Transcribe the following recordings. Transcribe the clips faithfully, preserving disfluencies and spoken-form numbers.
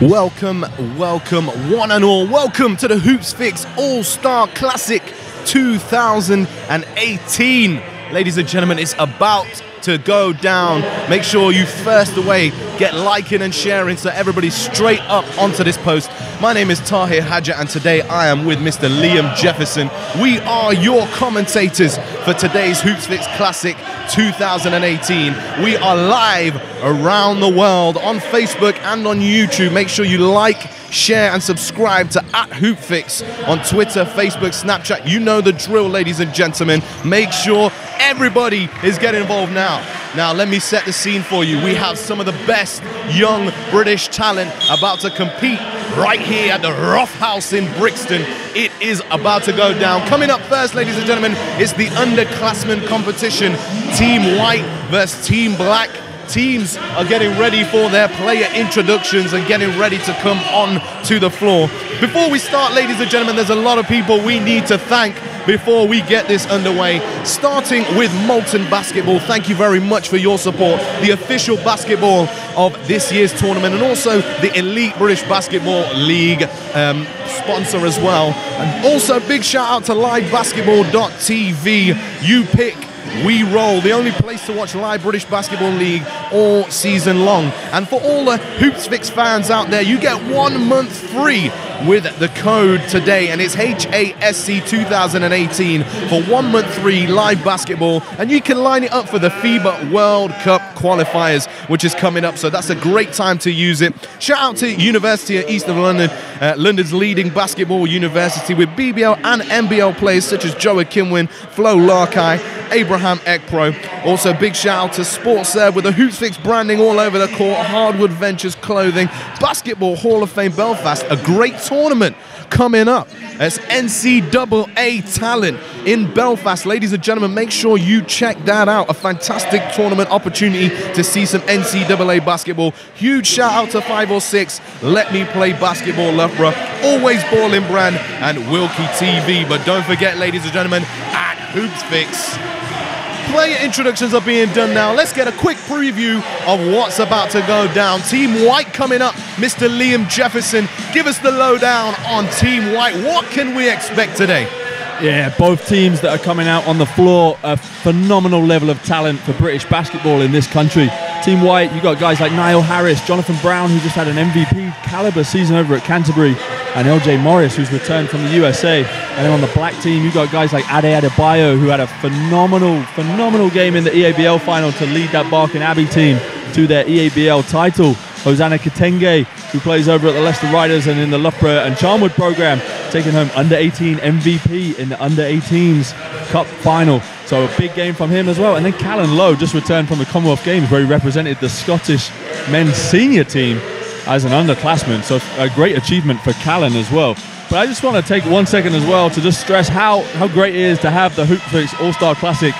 Welcome, welcome, one and all. Welcome to the HoopFix All-Star Classic two thousand eighteen. Ladies and gentlemen, it's about to go down. Make sure you first away get liking and sharing so everybody's straight up onto this post. My name is Tahir Hadjer and today I am with Mister Liam Jefferson. We are your commentators for today's HoopFix Classic two thousand eighteen. We are live around the world on Facebook and on YouTube. Make sure you like, share and subscribe to at HoopFix on Twitter, Facebook, Snapchat. You know the drill, ladies and gentlemen. Make sure everybody is getting involved now. Now, let me set the scene for you. We have some of the best young British talent about to compete right here at the Rough House in Brixton. It is about to go down. Coming up first, ladies and gentlemen, is the underclassmen competition. Team White versus Team Black. Teams are getting ready for their player introductions and getting ready to come on to the floor. Before we start, ladies and gentlemen, there's a lot of people we need to thank before we get this underway. Starting with Molten Basketball, thank you very much for your support. The official basketball of this year's tournament and also the Elite British Basketball League um, sponsor as well. And also big shout out to live basketball dot t v. You pick, we roll, the only place to watch live British Basketball League all season long. And for all the HoopFix fans out there, you get one month free with the code today, and it's H A S C two thousand eighteen for one month free live basketball, and you can line it up for the FIBA World Cup qualifiers, which is coming up, so that's a great time to use it. Shout out to University of East London, uh, London's leading basketball university with B B L and M B L players such as Joe Akinwin, Flo Larkai, Abraham Ekpro. Also big shout out to SportsServe with the HoopFix branding all over the court, Hardwood Ventures clothing, Basketball Hall of Fame Belfast, a great tournament coming up. It's N C double A talent in Belfast. Ladies and gentlemen, make sure you check that out. A fantastic tournament opportunity to see some N C double A basketball. Huge shout out to Five or Six, Let Me Play Basketball, Loughborough, Always Balling Brand, and Wilkie T V. But don't forget, ladies and gentlemen, at HoopFix, player introductions are being done now. Let's get a quick preview of what's about to go down. Team White coming up, Mister Liam Jefferson. Give us the lowdown on Team White. What can we expect today? Yeah, both teams that are coming out on the floor, a phenomenal level of talent for British basketball in this country. Team White, you've got guys like Niall Harris, Jonathan Brown, who just had an M V P caliber season over at Canterbury, and L J Morris, who's returned from the U S A. And then on the black team, you've got guys like Ade Adebayo, who had a phenomenal, phenomenal game in the E A B L final to lead that Barking Abbey team to their E A B L title. Hosana Kitenge, who plays over at the Leicester Riders and in the Loughborough and Charnwood programme, taking home under eighteen M V P in the under eighteens Cup final. So a big game from him as well. And then Callan Low just returned from the Commonwealth Games, where he represented the Scottish men's senior team as an underclassman, so a great achievement for Callan as well. But I just want to take one second as well to just stress how, how great it is to have the HoopFix All-Star Classic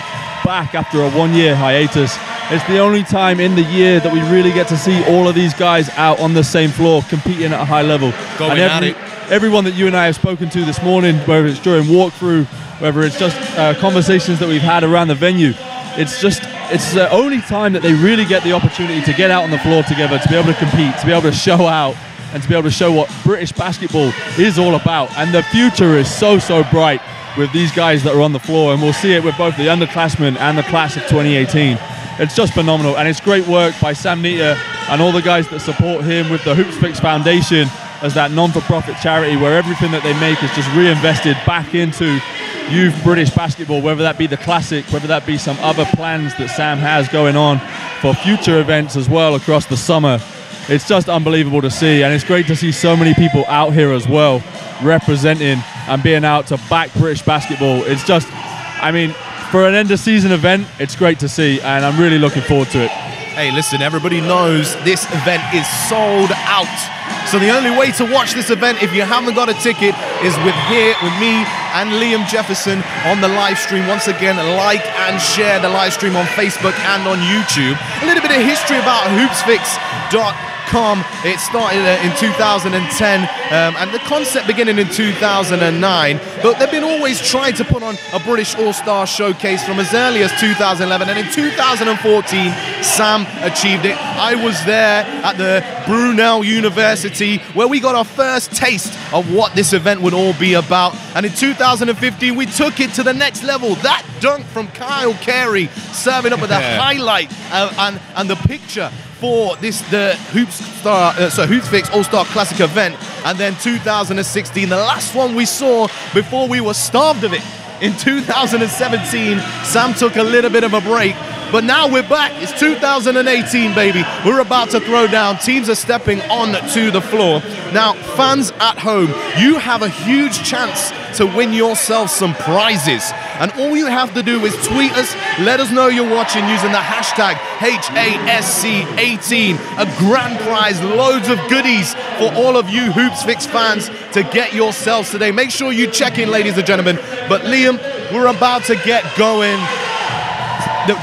back after a one-year hiatus. It's the only time in the year that we really get to see all of these guys out on the same floor competing at a high level. Going and every, at it. Everyone that you and I have spoken to this morning, whether it's during walkthrough, whether it's just uh, conversations that we've had around the venue, it's just, it's the only time that they really get the opportunity to get out on the floor together, to be able to compete, to be able to show out, and to be able to show what British basketball is all about. And the future is so, so bright with these guys that are on the floor, and we'll see it with both the underclassmen and the class of twenty eighteen. It's just phenomenal, and it's great work by Sam Nita and all the guys that support him with the HoopFix Foundation as that non-for-profit charity where everything that they make is just reinvested back into youth British basketball, whether that be the Classic, whether that be some other plans that Sam has going on for future events as well across the summer. It's just unbelievable to see, and it's great to see so many people out here as well representing and being out to back British basketball. It's just, I mean, for an end-of-season event, it's great to see, and I'm really looking forward to it. Hey, listen, everybody knows this event is sold out. So the only way to watch this event, if you haven't got a ticket, is with here with me and Liam Jefferson on the live stream. Once again, like and share the live stream on Facebook and on YouTube. A little bit of history about HoopFix dot com. com. It started uh, in two thousand ten, um, and the concept beginning in two thousand nine, but they've been always trying to put on a British All-Star Showcase from as early as two thousand eleven, and in two thousand fourteen Sam achieved it. I was there at the Brunel University where we got our first taste of what this event would all be about, and in two thousand fifteen we took it to the next level. That dunk from Kyle Carey serving up with a highlight uh, and, and the picture for this the Hoops Star, uh, so HoopFix All-Star Classic event. And then two thousand sixteen, the last one we saw before we were starved of it. In two thousand seventeen, Sam took a little bit of a break, but now we're back. It's two thousand eighteen, baby. We're about to throw down. Teams are stepping on to the floor. Now, fans at home, you have a huge chance to win yourself some prizes. And all you have to do is tweet us, let us know you're watching using the hashtag H A S C eighteen. A grand prize, loads of goodies for all of you HoopsFix fans to get yourselves today. Make sure you check in, ladies and gentlemen. But Liam, we're about to get going.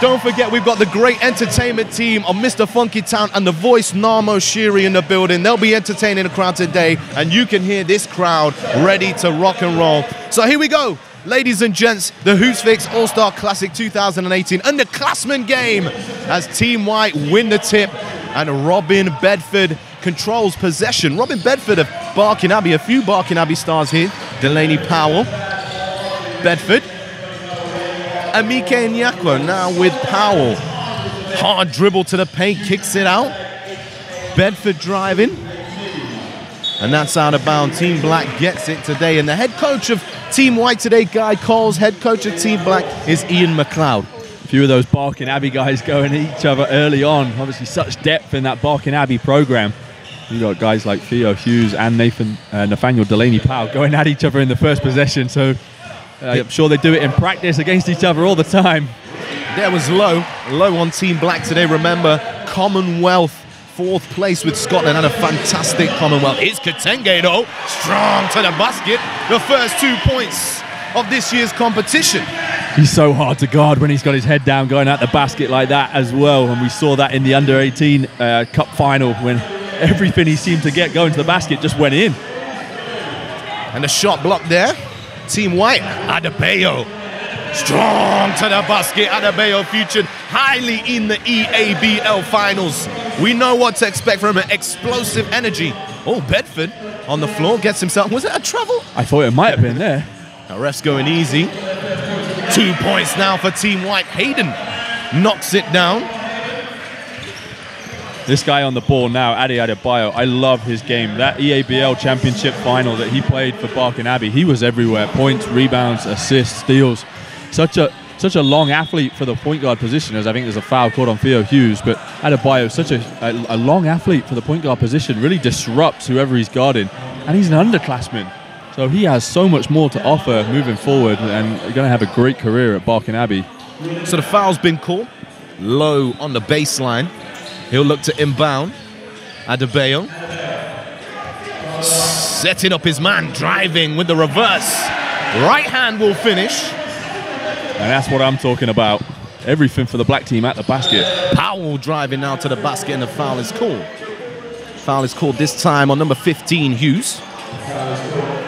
Don't forget, we've got the great entertainment team of Mister Funky Town and the voice Narmo Shiri in the building. They'll be entertaining the crowd today, and you can hear this crowd ready to rock and roll. So here we go, ladies and gents, the HoopsFix All-Star Classic two thousand eighteen underclassmen game as Team White win the tip and Robin Bedford controls possession. Robin Bedford of Barking Abbey, a few Barking Abbey stars here. Delaney-Powell, Bedford. Amike Nyakwa now with Powell. Hard dribble to the paint, kicks it out. Bedford driving. And that's out of bounds. Team Black gets it today. And the head coach of Team White today, Guy Coles, head coach of Team Black is Ian McLeod. A few of those Barking Abbey guys going at each other early on. Obviously such depth in that Barking Abbey program. You've got guys like Theo Hughes and Nathan, uh, Nathaniel Delaney-Powell going at each other in the first possession. So Uh, I'm sure they do it in practice against each other all the time. There was low, low on Team Black today. Remember, Commonwealth, fourth place with Scotland, and a fantastic Commonwealth. It's Kitenge, though, strong to the basket. The first two points of this year's competition. He's so hard to guard when he's got his head down going at the basket like that as well. And we saw that in the under eighteen uh, Cup final when everything he seemed to get going to the basket just went in. And a shot blocked there. Team White, Adebayo, strong to the basket. Adebayo featured highly in the E A B L finals. We know what to expect from an explosive energy. Oh, Bedford on the floor, gets himself, was it a travel? I thought it might have been there. Now ref's going easy. Two points now for Team White. Hayden knocks it down. This guy on the ball now, Ade Adebayo, I love his game. That E A B L championship final that he played for Barking Abbey, he was everywhere. Points, rebounds, assists, steals. Such a such a long athlete for the point guard position, as I think there's a foul called on Theo Hughes, but Adebayo, such a, a, a long athlete for the point guard position, really disrupts whoever he's guarding. And he's an underclassman, so he has so much more to offer moving forward and going to have a great career at Barking Abbey. So the foul's been called. Low on the baseline. He'll look to inbound. Adebayo setting up his man, driving with the reverse. Right hand will finish. And that's what I'm talking about. Everything for the black team at the basket. Powell driving now to the basket, and the foul is called. Foul is called this time on number fifteen, Hughes.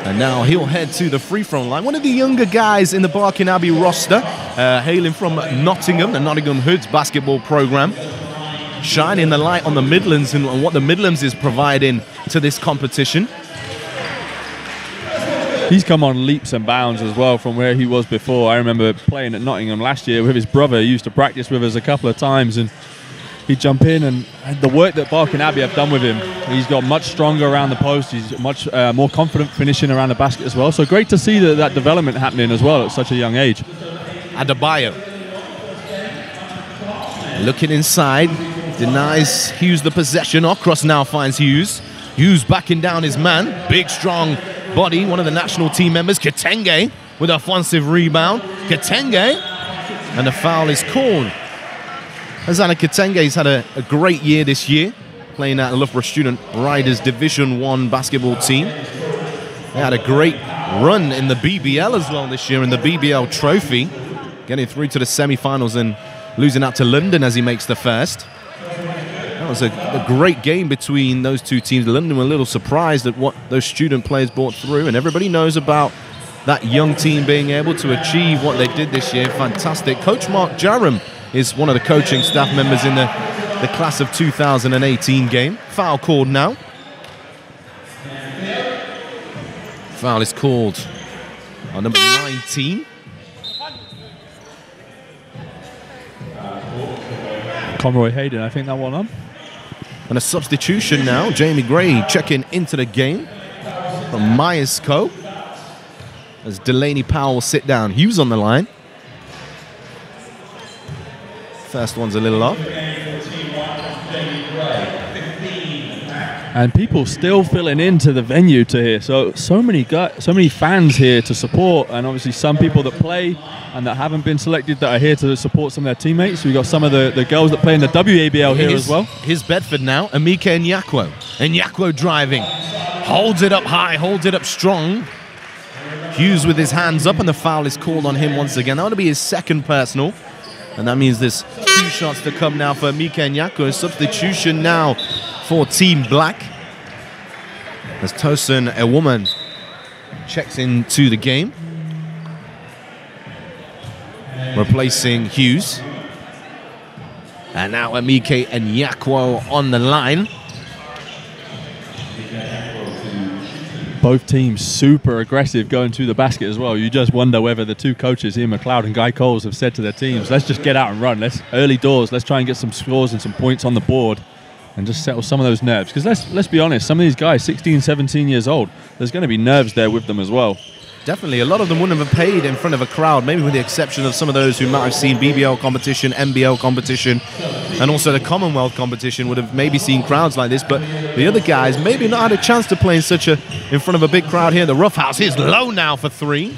And now he'll head to the free throw line. One of the younger guys in the Barking Abbey roster, uh, hailing from Nottingham, the Nottingham Hoods basketball program. Shining the light on the Midlands and what the Midlands is providing to this competition. He's come on leaps and bounds as well from where he was before. I remember playing at Nottingham last year with his brother. He used to practice with us a couple of times, and he'd jump in, and, and the work that Barking Abbey have done with him, he's got much stronger around the post. He's much uh, more confident finishing around the basket as well. So great to see that, that development happening as well at such a young age. Adebayo looking inside. Denies Hughes the possession. Okros now finds Hughes. Hughes backing down his man. Big, strong body. One of the national team members. Kitenge with offensive rebound. Kitenge. And the foul is called. Hosana Kitenge has had a, a great year this year. Playing at Loughborough Student Riders Division one basketball team. They had a great run in the B B L as well this year. In the B B L trophy. Getting through to the semi-finals and losing out to London as he makes the first. It was a, a great game between those two teams. London were a little surprised at what those student players brought through, and everybody knows about that young team being able to achieve what they did this year. Fantastic. Coach Mark Jaram is one of the coaching staff members in the, the class of two thousand eighteen game. Foul called now. Foul is called on number nineteen. Conroy Hayden, I think that one on. And a substitution now. Jamie Gray checking into the game from Myerscough, as Delaney-Powell will sit down. Hughes on the line. First one's a little off. And people still filling into the venue to here. So so many guys, so many fans here to support, and obviously some people that play and that haven't been selected that are here to support some of their teammates. We've got some of the, the girls that play in the W A B L here here's, as well. Here's Bedford now, Amika Nyakwo. Nyakwo driving. Holds it up high, holds it up strong. Hughes with his hands up, and the foul is called on him once again. That ought to be his second personal. And that means there's two shots to come now for Amika Nyakwo. Substitution now for Team Black, as Tosin, a woman, checks into the game, replacing Hughes. And now Amika and Nyakwo on the line. Both teams super aggressive going to the basket as well. You just wonder whether the two coaches, Ian McLeod and Guy Coles, have said to their teams, let's just get out and run. Let's early doors. Let's try and get some scores and some points on the board, and just settle some of those nerves. Because let's let's be honest, some of these guys, sixteen, seventeen years old, there's going to be nerves there with them as well. Definitely. A lot of them wouldn't have paid in front of a crowd, maybe with the exception of some of those who might have seen B B L competition, M B L competition, and also the Commonwealth competition would have maybe seen crowds like this. But the other guys maybe not had a chance to play in such a in front of a big crowd here. The Rough House, here's Low now for three.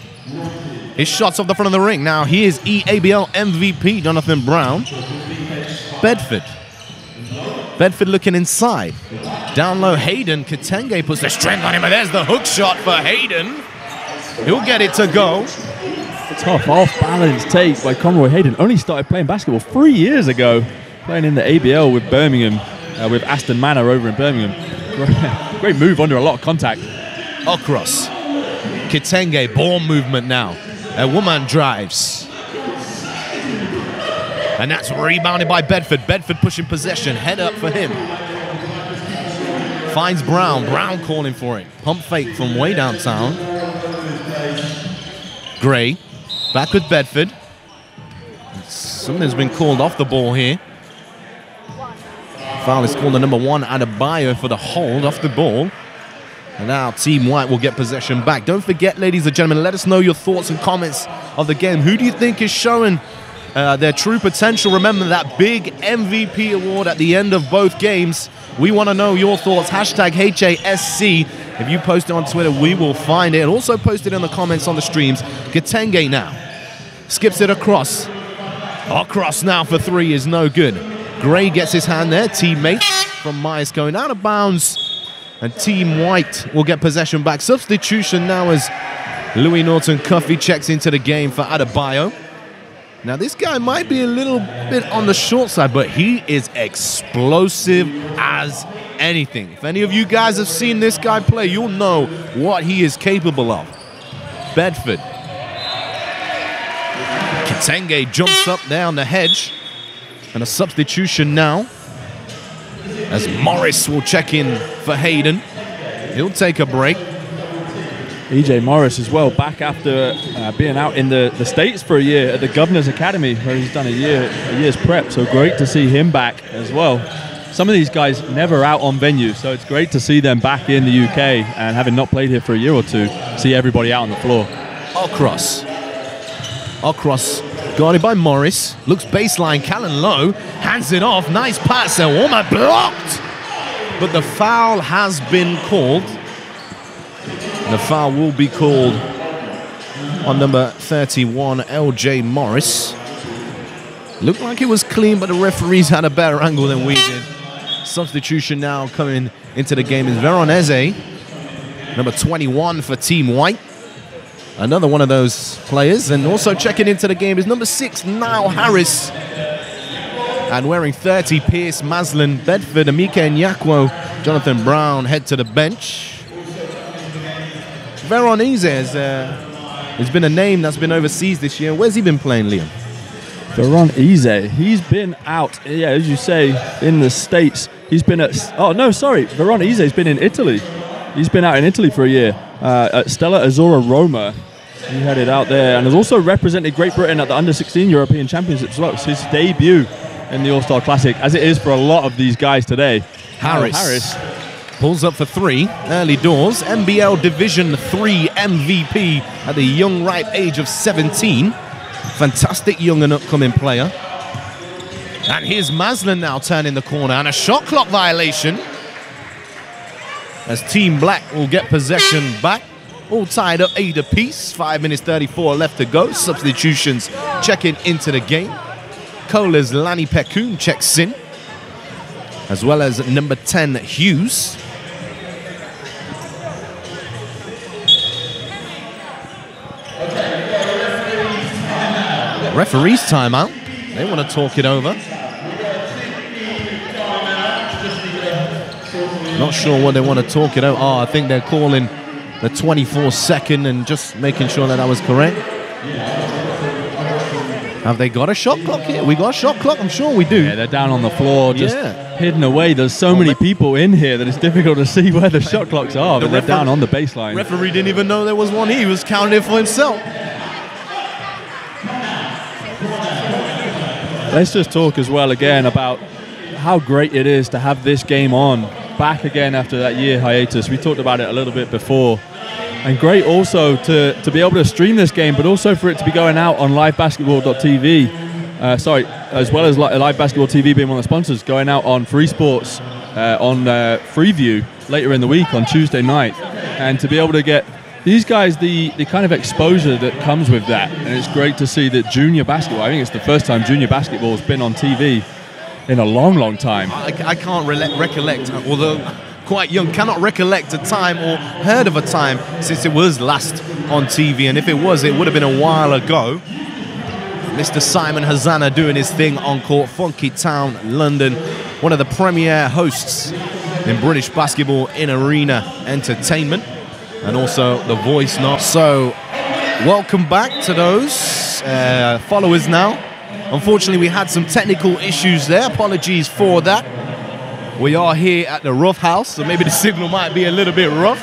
His shot's off the front of the ring. Now here's E A B L M V P Jonathan Brown. Bedford. Bedford looking inside. Down low, Hayden. Kitenge puts the strength on him, and there's the hook shot for Hayden. He'll get it to go. Tough off-balance take by Conroy Hayden. Only started playing basketball three years ago, playing in the A B L with Birmingham, uh, with Aston Manor over in Birmingham. Great, great move under a lot of contact. Across. Kitenge, ball movement now. A woman drives. And that's rebounded by Bedford. Bedford pushing possession. Head up for him. Finds Brown. Brown calling for it. Pump fake from way downtown. Gray. Back with Bedford. Something's been called off the ball here. Foul is called the number one, Adebayo, for the hold off the ball. And now Team White will get possession back. Don't forget, ladies and gentlemen, let us know your thoughts and comments of the game. Who do you think is showing Uh, their true potential? Remember that big M V P award at the end of both games. We want to know your thoughts. Hashtag H A S C. If you post it on Twitter, we will find it. And also post it in the comments on the streams. Kitenge now skips it across. Across now for three is no good. Gray gets his hand there. Teammate from Myers going out of bounds. And Team White will get possession back. Substitution now as Louis Norton-Cuffy checks into the game for Adebayo. Now, this guy might be a little bit on the short side, but he is explosive as anything. If any of you guys have seen this guy play, you'll know what he is capable of. Bedford. Kitenge jumps up there on the hedge. And a substitution now, as Morris will check in for Hayden. He'll take a break. E J Morris as well, back after uh, being out in the, the States for a year at the Governor's Academy, where he's done a year a year's prep, so great to see him back as well. Some of these guys never out on venue, so it's great to see them back in the U K, and having not played here for a year or two, see everybody out on the floor. Across. Across, guarded by Morris, looks baseline, Callan Low, hands it off, nice pass, and Warmer blocked! But the foul has been called. The foul will be called on number thirty-one, L J Morris. Looked like it was clean, but the referees had a better angle than we did. Substitution now coming into the game is Veronese, number twenty-one for Team White. Another one of those players. And also checking into the game is number six, Niall Harris. and wearing thirty, Pierce, Maslin, Bedford, Amike Nyakwo, Jonathan Brown head to the bench. Veronese has uh, been a name that's been overseas this year. Where's he been playing, Liam? Veronese, he's been out, yeah, as you say, in the States. He's been at, oh no, sorry, Veronese's been in Italy. He's been out in Italy for a year uh, at Stella Azzurra Roma. He headed out there and has also represented Great Britain at the under sixteen European Championships as well. It's his debut in the All-Star Classic, as it is for a lot of these guys today. Harris, Harris pulls up for three, early doors. N B L Division three M V P at the young ripe age of seventeen. Fantastic young and upcoming player. And here's Maslin now turning the corner, and a shot clock violation as Team Black will get possession back. All tied up eight apiece, five minutes thirty-four left to go. Substitutions checking into the game. Cola's Lani Pekun checks in, as well as number ten, Hughes. Referee's timeout. They want to talk it over. Not sure what they want to talk it over. Oh, I think they're calling the twenty-four second and just making sure that that was correct. Have they got a shot clock here? We got a shot clock? I'm sure we do. Yeah, they're down on the floor, just yeah. hidden away. There's so oh, many people in here that it's difficult to see where the shot clocks are, the but they're down on the baseline. Referee didn't even know there was one. He was counting it for himself. Let's just talk as well again about how great it is to have this game on back again after that year hiatus. We talked about it a little bit before. And great also to, to be able to stream this game, but also for it to be going out on live basketball dot t v. Uh, sorry, as well as li Live Basketball T V being one of the sponsors, going out on Free Sports, uh, on uh, Freeview later in the week on Tuesday night. And to be able to get these guys the, the kind of exposure that comes with that. And it's great to see that junior basketball, I think it's the first time junior basketball has been on T V in a long, long time. I, I can't re recollect, although quite young, cannot recollect a time or heard of a time since it was last on T V, and if it was, it would have been a while ago. Mister Simon Hosana doing his thing on court, Funky Town, London, one of the premier hosts in British basketball in arena entertainment, and also the voice now. So, welcome back to those uh, followers now. Unfortunately, we had some technical issues there. Apologies for that. We are here at the Rough House, so maybe the signal might be a little bit rough,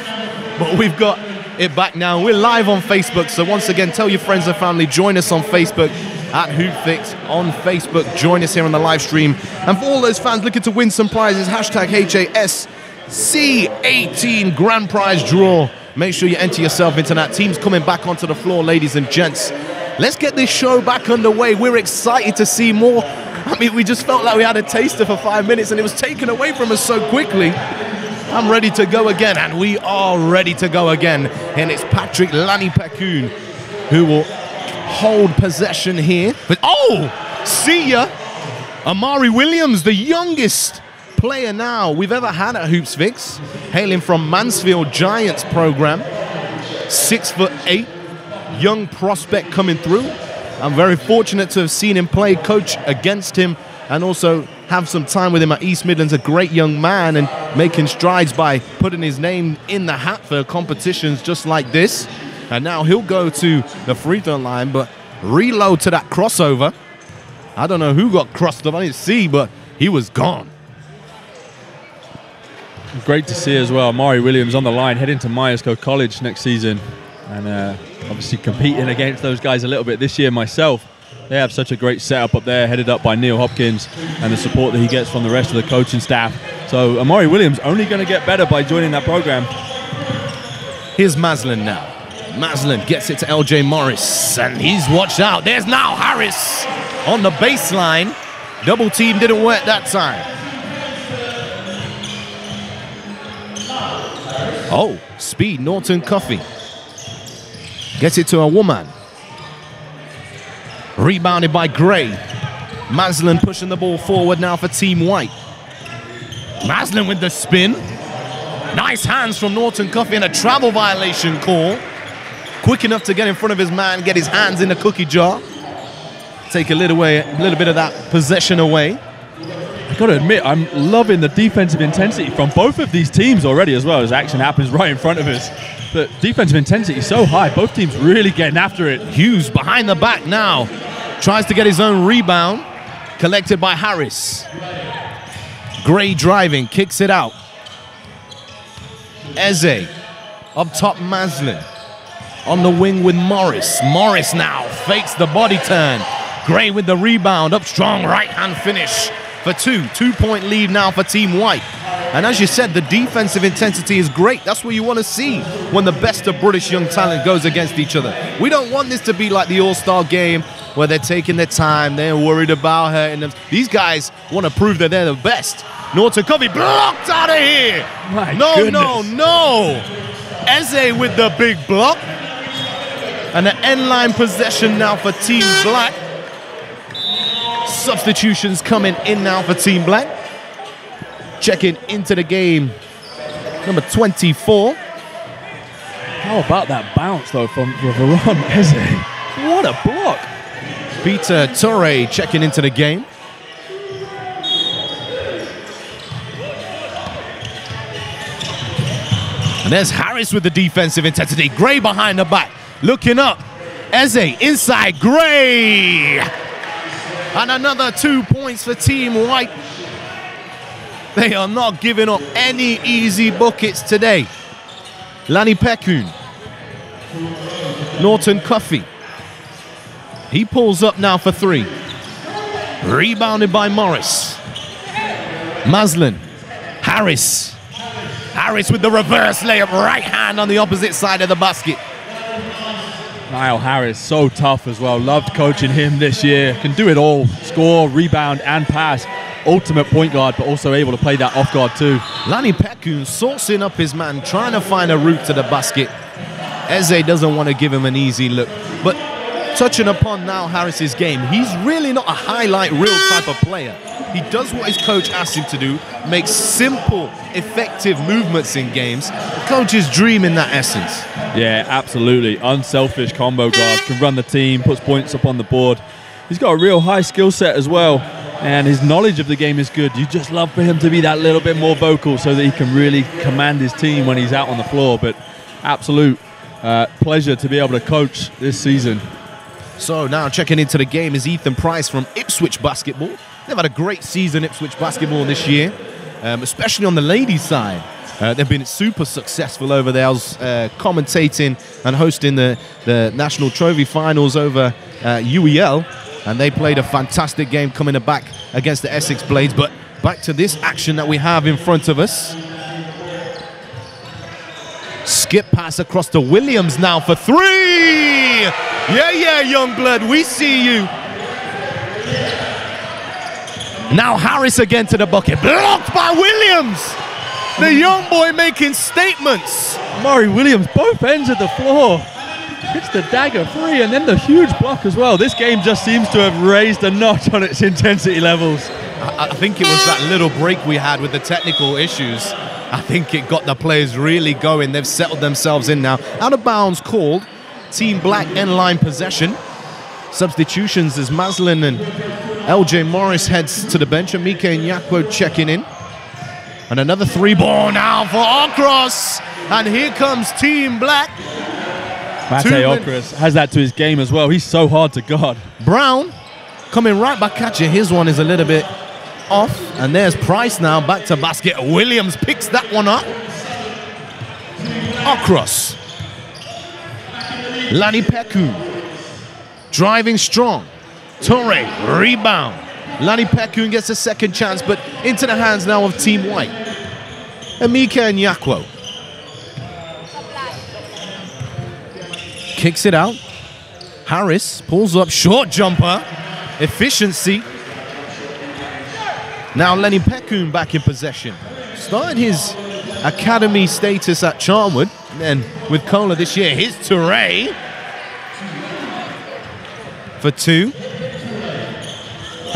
but we've got it back now. We're live on Facebook, so once again, tell your friends and family, join us on Facebook at HoopFix on Facebook. Join us here on the live stream. And for all those fans looking to win some prizes, hashtag H A S C eighteen grand prize draw. Make sure you enter yourself into that. Teams coming back onto the floor, ladies and gents. Let's get this show back underway. We're excited to see more. I mean, we just felt like we had a taster for five minutes and it was taken away from us so quickly. I'm ready to go again, and we are ready to go again. And it's Patrick Lani-Pekun who will hold possession here. But oh, see ya. Amari Williams, the youngest player now we've ever had at HoopsFix, hailing from Mansfield Giants program. Six foot eight, young prospect coming through. I'm very fortunate to have seen him play, coach against him, and also have some time with him at East Midlands. A great young man and making strides by putting his name in the hat for competitions just like this. And now he'll go to the free throw line, but reload to that crossover. I don't know who got crossed up. I didn't see, but he was gone. Great to see as well. Amari Williams on the line, heading to Myerscough College next season. And uh, obviously competing against those guys a little bit this year myself. They have such a great setup up there, headed up by Neil Hopkins, and the support that he gets from the rest of the coaching staff. So Amari Williams only going to get better by joining that program. Here's Maslin now. Maslin gets it to L J Morris, and he's watched out. There's now Harris on the baseline. Double team didn't work that time. Oh, speed, Norton-Cuffy. Gets it to a woman. Rebounded by Gray. Maslin pushing the ball forward now for Team White. Maslin with the spin. Nice hands from Norton-Cuffy and a travel violation call. Quick enough to get in front of his man, get his hands in the cookie jar. Take a little, way, a little bit of that possession away. I've got to admit, I'm loving the defensive intensity from both of these teams already as well, as action happens right in front of us. But defensive intensity is so high, both teams really getting after it. Hughes behind the back now, tries to get his own rebound, collected by Harris. Gray driving, kicks it out. Eze, up top Maslin, on the wing with Morris. Morris now fakes the body turn. Gray with the rebound, up strong, right-hand finish for two. Two-point lead now for Team White. And as you said, the defensive intensity is great. That's what you want to see when the best of British young talent goes against each other. We don't want this to be like the All-Star game where they're taking their time, they're worried about hurting them. These guys want to prove that they're the best. Norton-Cuffy blocked out of here. My no, goodness. no, no. Eze with the big block. And an end-line possession now for Team Black. Substitutions coming in now for Team Black. Checking into the game, number twenty-four. How about that bounce, though, from Veron Eze? What a block. Peter Torre checking into the game. And there's Harris with the defensive intensity. Gray behind the back, looking up. Eze inside, Gray. And another two points for Team White. They are not giving up any easy buckets today. Lani Pekun. Norton-Cuffy. He pulls up now for three. Rebounded by Morris. Maslin. Harris. Harris with the reverse layup. Right hand on the opposite side of the basket. Niall Harris, so tough as well. Loved coaching him this year. Can do it all. Score, rebound, and pass. Ultimate point guard, but also able to play that off guard too. Lani Pekun sourcing up his man, trying to find a route to the basket. Eze doesn't want to give him an easy look. But touching upon Niall Harris's game, he's really not a highlight reel type of player. He does what his coach asks him to do, makes simple, effective movements in games. The coach's dream in that essence. Yeah, absolutely. Unselfish combo guard, can run the team, puts points up on the board. He's got a real high skill set as well, and his knowledge of the game is good. You just love for him to be that little bit more vocal so that he can really command his team when he's out on the floor. But absolute uh, pleasure to be able to coach this season. So now checking into the game is Ethan Price from Ipswich Basketball. They've had a great season, Ipswich Basketball, this year, um, especially on the ladies' side. Uh, they've been super successful over there. I was uh, commentating and hosting the, the National Trophy Finals over uh, U E L, and they played a fantastic game coming back against the Essex Blades. But back to this action that we have in front of us. Skip pass across to Williams now for three! Yeah, yeah, young blood, we see you. Now Harris again to the bucket, blocked by Williams! The young boy making statements. Murray Williams, both ends of the floor. It's the dagger three and then the huge block as well. This game just seems to have raised a notch on its intensity levels. I, I think it was that little break we had with the technical issues. I think it got the players really going. They've settled themselves in now. Out of bounds called. Team Black end-line possession. Substitutions as Maslin and L J Morris heads to the bench. And Mike Nyakwo checking in. And another three ball now for Okros. And here comes Team Black. Mate Okros has that to his game as well. He's so hard to guard. Brown coming right back at you. His one is a little bit off. And there's Price now back to basket. Williams picks that one up. Okros. Lani Pekun driving strong. Torre rebound. Lani Pekun gets a second chance, but into the hands now of Team White. Emeka Nyakwo. Kicks it out. Harris pulls up, short jumper. Efficiency. Now Lani Pekun back in possession. Started his academy status at Charnwood, and then with Kola this year. Here's Torre for two.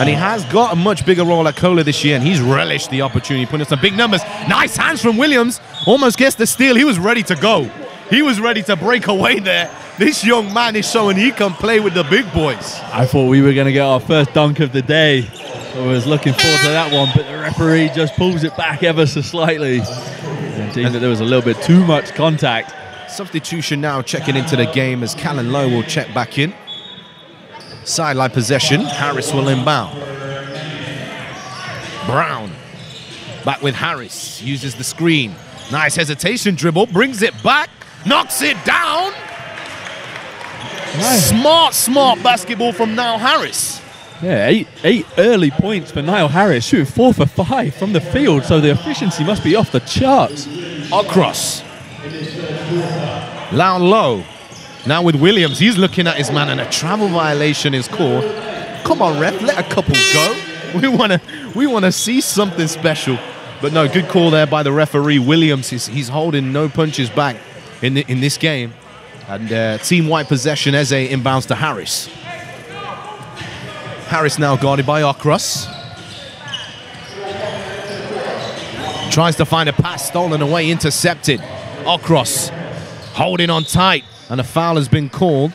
And he has got a much bigger role at Kola this year, and he's relished the opportunity, putting up some big numbers. Nice hands from Williams. Almost gets the steal. He was ready to go. He was ready to break away there. This young man is showing he can play with the big boys. I thought we were going to get our first dunk of the day. I was looking forward to that one, but the referee just pulls it back ever so slightly. It seemed that there was a little bit too much contact. Substitution now checking into the game as Callan Low will check back in. Sideline possession, Harris will inbound. Brown, back with Harris, uses the screen. Nice hesitation dribble, brings it back, knocks it down. Nice. Smart, smart basketball from Niall Harris. Yeah, eight, eight early points for Niall Harris, shooting four for five from the field, so the efficiency must be off the charts. Across. Down low. Now with Williams, he's looking at his man, and a travel violation is called. Come on, ref, let a couple go. We want to we want to see something special. But no, good call there by the referee. Williams, he's, he's holding no punches back in, the, in this game. And uh, team-wide possession, Eze inbounds to Harris. Harris now guarded by Okros. Tries to find a pass, stolen away, intercepted. Okros holding on tight, and a foul has been called.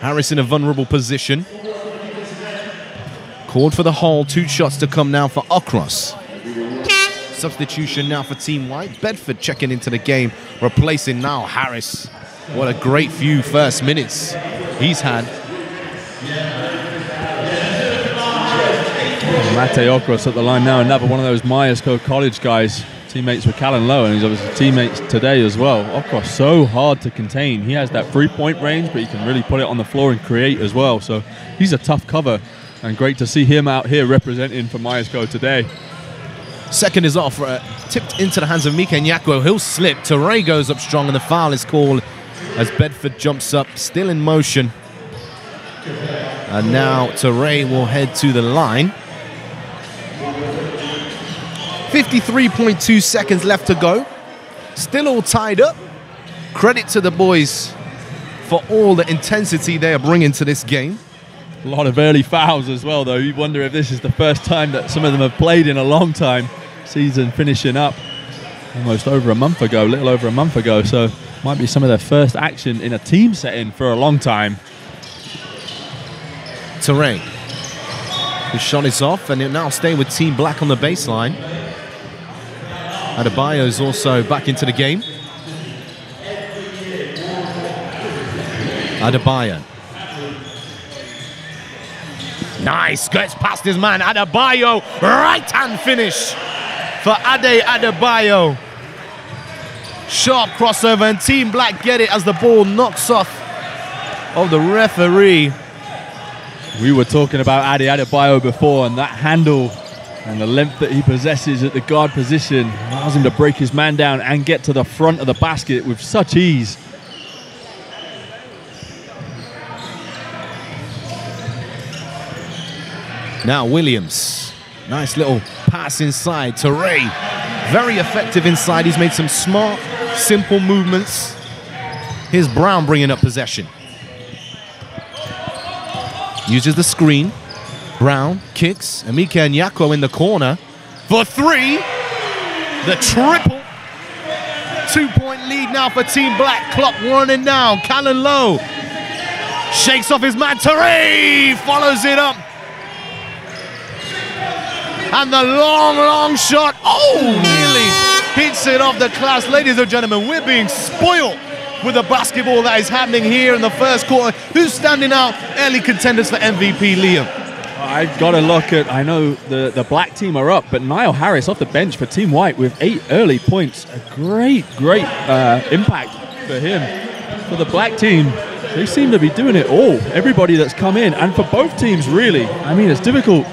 Harris in a vulnerable position. Called for the hole, two shots to come now for Okros. Substitution now for Team White. Bedford checking into the game, replacing now Harris. What a great few first minutes he's had. Mate Okros at the line now, another one of those Myerscough College guys, teammates with Callan Low, and he's obviously teammates today as well. Okros so hard to contain. He has that three-point range, but he can really put it on the floor and create as well. So he's a tough cover, and great to see him out here representing for Myerscough today. Second is off, uh, tipped into the hands of Mika Nyako. He'll slip. Teray goes up strong, and the foul is called as Bedford jumps up, still in motion. And now Teray will head to the line. fifty-three point two seconds left to go. Still all tied up. Credit to the boys for all the intensity they are bringing to this game. A lot of early fouls as well, though. You wonder if this is the first time that some of them have played in a long time. Season finishing up almost over a month ago, a little over a month ago, so might be some of their first action in a team setting for a long time. Terrain. The shot is off, and it now stay with Team Black on the baseline. Adebayo's also back into the game. Adebayo. Nice, gets past his man, Adebayo, right-hand finish for Ade Adebayo. Sharp crossover, and Team Black get it as the ball knocks off of the referee. We were talking about Ade Adebayo before, and that handle and the length that he possesses at the guard position allows him to break his man down and get to the front of the basket with such ease. Now Williams, nice little pass inside. Teray, very effective inside. He's made some smart, simple movements. Here's Brown bringing up possession. Uses the screen. Brown kicks. Emeka Nyako in the corner for three. The triple. Two-point lead now for Team Black. Clock running now. Callan Low shakes off his man. Teray follows it up. And the long, long shot, oh, nearly hits it off the glass. Ladies and gentlemen, we're being spoiled with the basketball that is happening here in the first quarter. Who's standing out? Early contenders for M V P, Liam. I've got to look at, I know the, the black team are up, but Niall Harris off the bench for Team White with eight early points. A great, great uh, impact for him. For the black team, they seem to be doing it all. Everybody that's come in, and for both teams, really. I mean, it's difficult.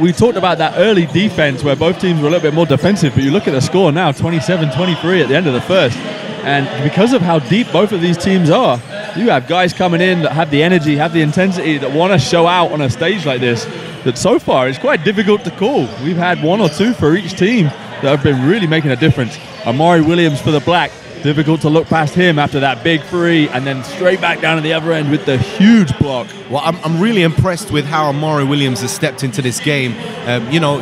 We talked about that early defense where both teams were a little bit more defensive, but you look at the score now, twenty-seven twenty-three at the end of the first. And because of how deep both of these teams are, you have guys coming in that have the energy, have the intensity, that want to show out on a stage like this, that so far is quite difficult to call. We've had one or two for each team that have been really making a difference. Amari Williams for the black, difficult to look past him after that big three, and then straight back down at the other end with the huge block. Well, I'm, I'm really impressed with how Amari Williams has stepped into this game. Um, you know,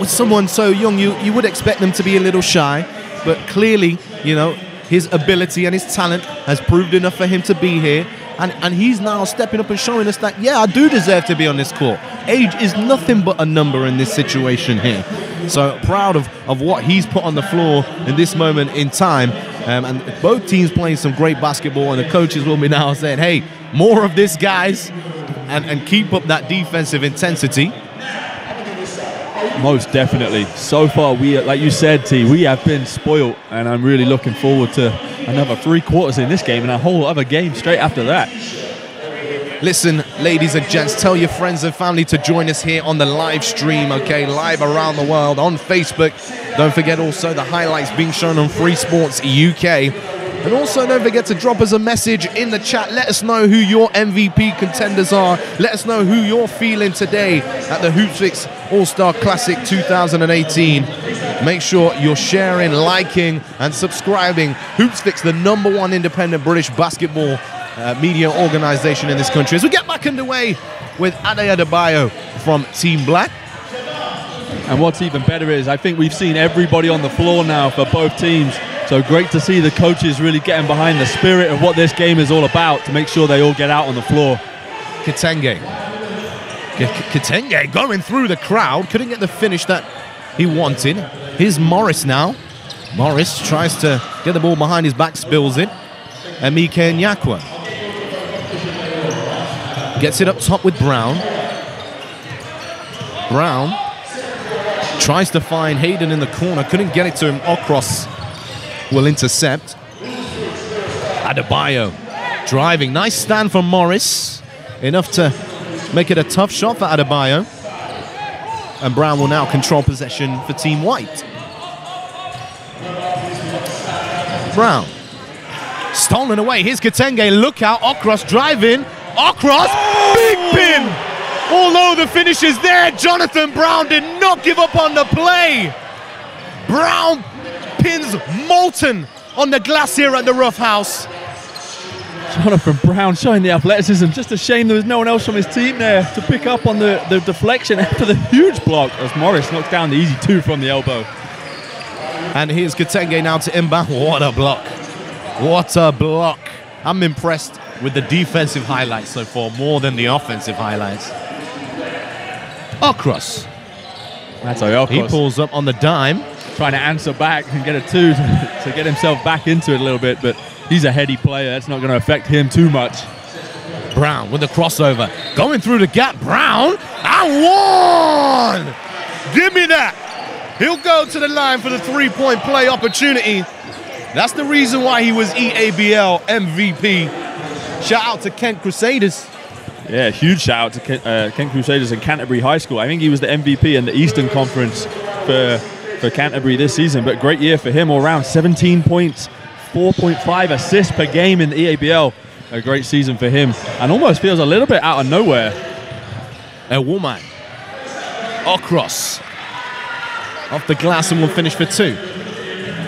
with someone so young, you, you would expect them to be a little shy, but clearly, you know, his ability and his talent has proved enough for him to be here. And, and he's now stepping up and showing us that, yeah, I do deserve to be on this court. Age is nothing but a number in this situation here. So proud of, of what he's put on the floor in this moment in time. Um, and both teams playing some great basketball, and the coaches will be now saying, hey, more of this, guys, and, and keep up that defensive intensity. Most definitely. So far, we, like you said, T, we have been spoiled, and I'm really looking forward to another three quarters in this game and a whole other game straight after that. Listen, ladies and gents, tell your friends and family to join us here on the live stream, okay? Live around the world on Facebook. Don't forget also the highlights being shown on Free Sports U K. And also don't forget to drop us a message in the chat. Let us know who your M V P contenders are. Let us know who you're feeling today at the HoopFix All-Star Classic two thousand eighteen. Make sure you're sharing, liking, and subscribing. HoopFix, the number one independent British basketball Uh, media organisation in this country. As we get back underway with Ade Adebayo from Team Black. And what's even better is I think we've seen everybody on the floor now for both teams. So great to see the coaches really getting behind the spirit of what this game is all about to make sure they all get out on the floor. Kitenge. Kitenge going through the crowd. Couldn't get the finish that he wanted. Here's Morris now. Morris tries to get the ball behind his back, spills it. And Mike Nyakwa gets it up top with Brown. Brown tries to find Hayden in the corner. Couldn't get it to him. Okros will intercept. Adebayo driving. Nice stand from Morris. Enough to make it a tough shot for Adebayo. And Brown will now control possession for Team White. Brown. Stolen away. Here's Kitenge. Look out. Okros driving. Okros, oh! Big pin! Although the finish is there, Jonathan Brown did not give up on the play. Brown pins Molten on the glass here at the Rough House. Jonathan Brown showing the athleticism. Just a shame there was no one else from his team there to pick up on the, the deflection after the huge block as Morris knocks down the easy two from the elbow. And here's Kitenge now to inbound. What a block. What a block. I'm impressed with the defensive highlights so far, more than the offensive highlights. Okros. That's Okros. He pulls up on the dime. Trying to answer back and get a two to, to get himself back into it a little bit, but he's a heady player. That's not going to affect him too much. Brown with the crossover. Going through the gap. Brown. And one! Give me that. He'll go to the line for the three-point play opportunity. That's the reason why he was E A B L M V P. Shout out to Kent Crusaders. Yeah, huge shout out to Kent, uh, Kent Crusaders and Canterbury High School. I think he was the M V P in the Eastern Conference for, for Canterbury this season, but great year for him all around. seventeen points, four point five assists per game in the E A B L. A great season for him, and almost feels a little bit out of nowhere. A woman. Okros. Off the glass and will finish for two.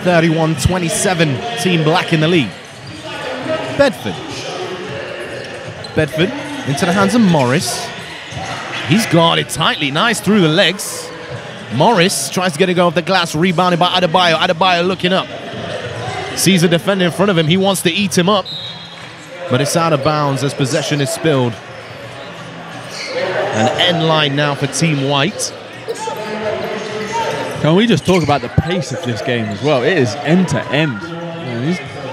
thirty-one twenty-seven, Team Black in the lead. Bedford. Bedford into the hands of Morris. He's guarded tightly. Nice through the legs. Morris tries to get a go off the glass, rebounded by Adebayo. Adebayo looking up. Sees a defender in front of him. He wants to eat him up, but it's out of bounds as possession is spilled. An end line now for Team White. Can we just talk about the pace of this game as well? It is end to end.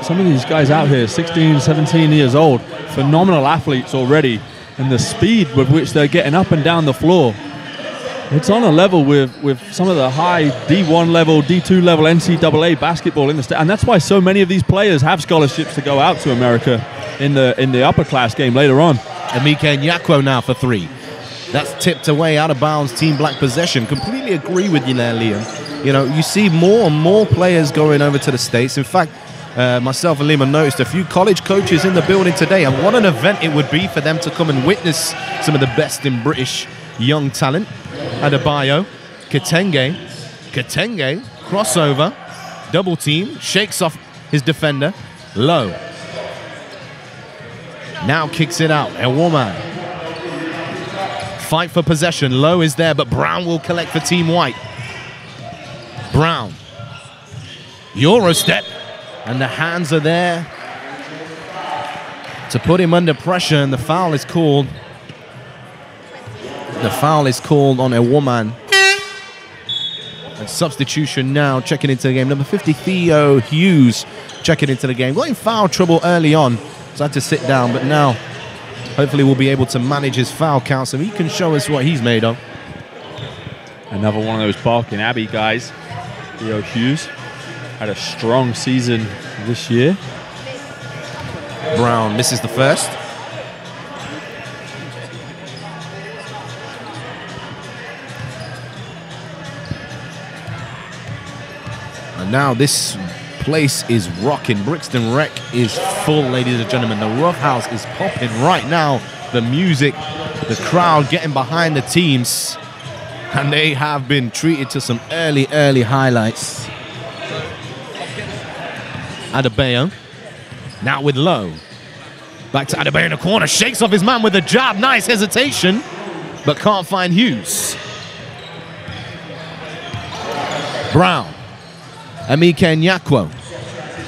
Some of these guys out here, sixteen, seventeen years old, phenomenal athletes already, and the speed with which they're getting up and down the floor, it's on a level with, with some of the high D one level, D two level N C double A basketball in the state. And that's why so many of these players have scholarships to go out to America in the in the upper class game later on. Emeka Nyakwo now for three. That's tipped away, out of bounds, Team Black possession. Completely agree with you there, Liam. You know, you see more and more players going over to the States. In fact, Uh, myself and Liam noticed a few college coaches in the building today, and what an event it would be for them to come and witness some of the best in British young talent. Adebayo, Kitenge, Kitenge, crossover, double team, shakes off his defender, Low. Now kicks it out, Ewoman. Fight for possession, Low is there, but Brown will collect for Team White. Brown, Euro step. And the hands are there to put him under pressure, and the foul is called. The foul is called on a woman. And substitution now, checking into the game. Number fifty, Theo Hughes, checking into the game. Got in foul trouble early on, so had to sit down, but now hopefully we'll be able to manage his foul count so he can show us what he's made of. Another one of those Barking Abbey guys, Theo Hughes. Had a strong season this year. Brown misses the first. And now this place is rocking. Brixton Rec is full, ladies and gentlemen. The Rough House is popping right now. The music, the crowd getting behind the teams. And they have been treated to some early, early highlights. Adebayo, now with Low. Back to Adebayo in the corner, shakes off his man with a jab. Nice hesitation, but can't find Hughes. Brown, Amike Nyakwo.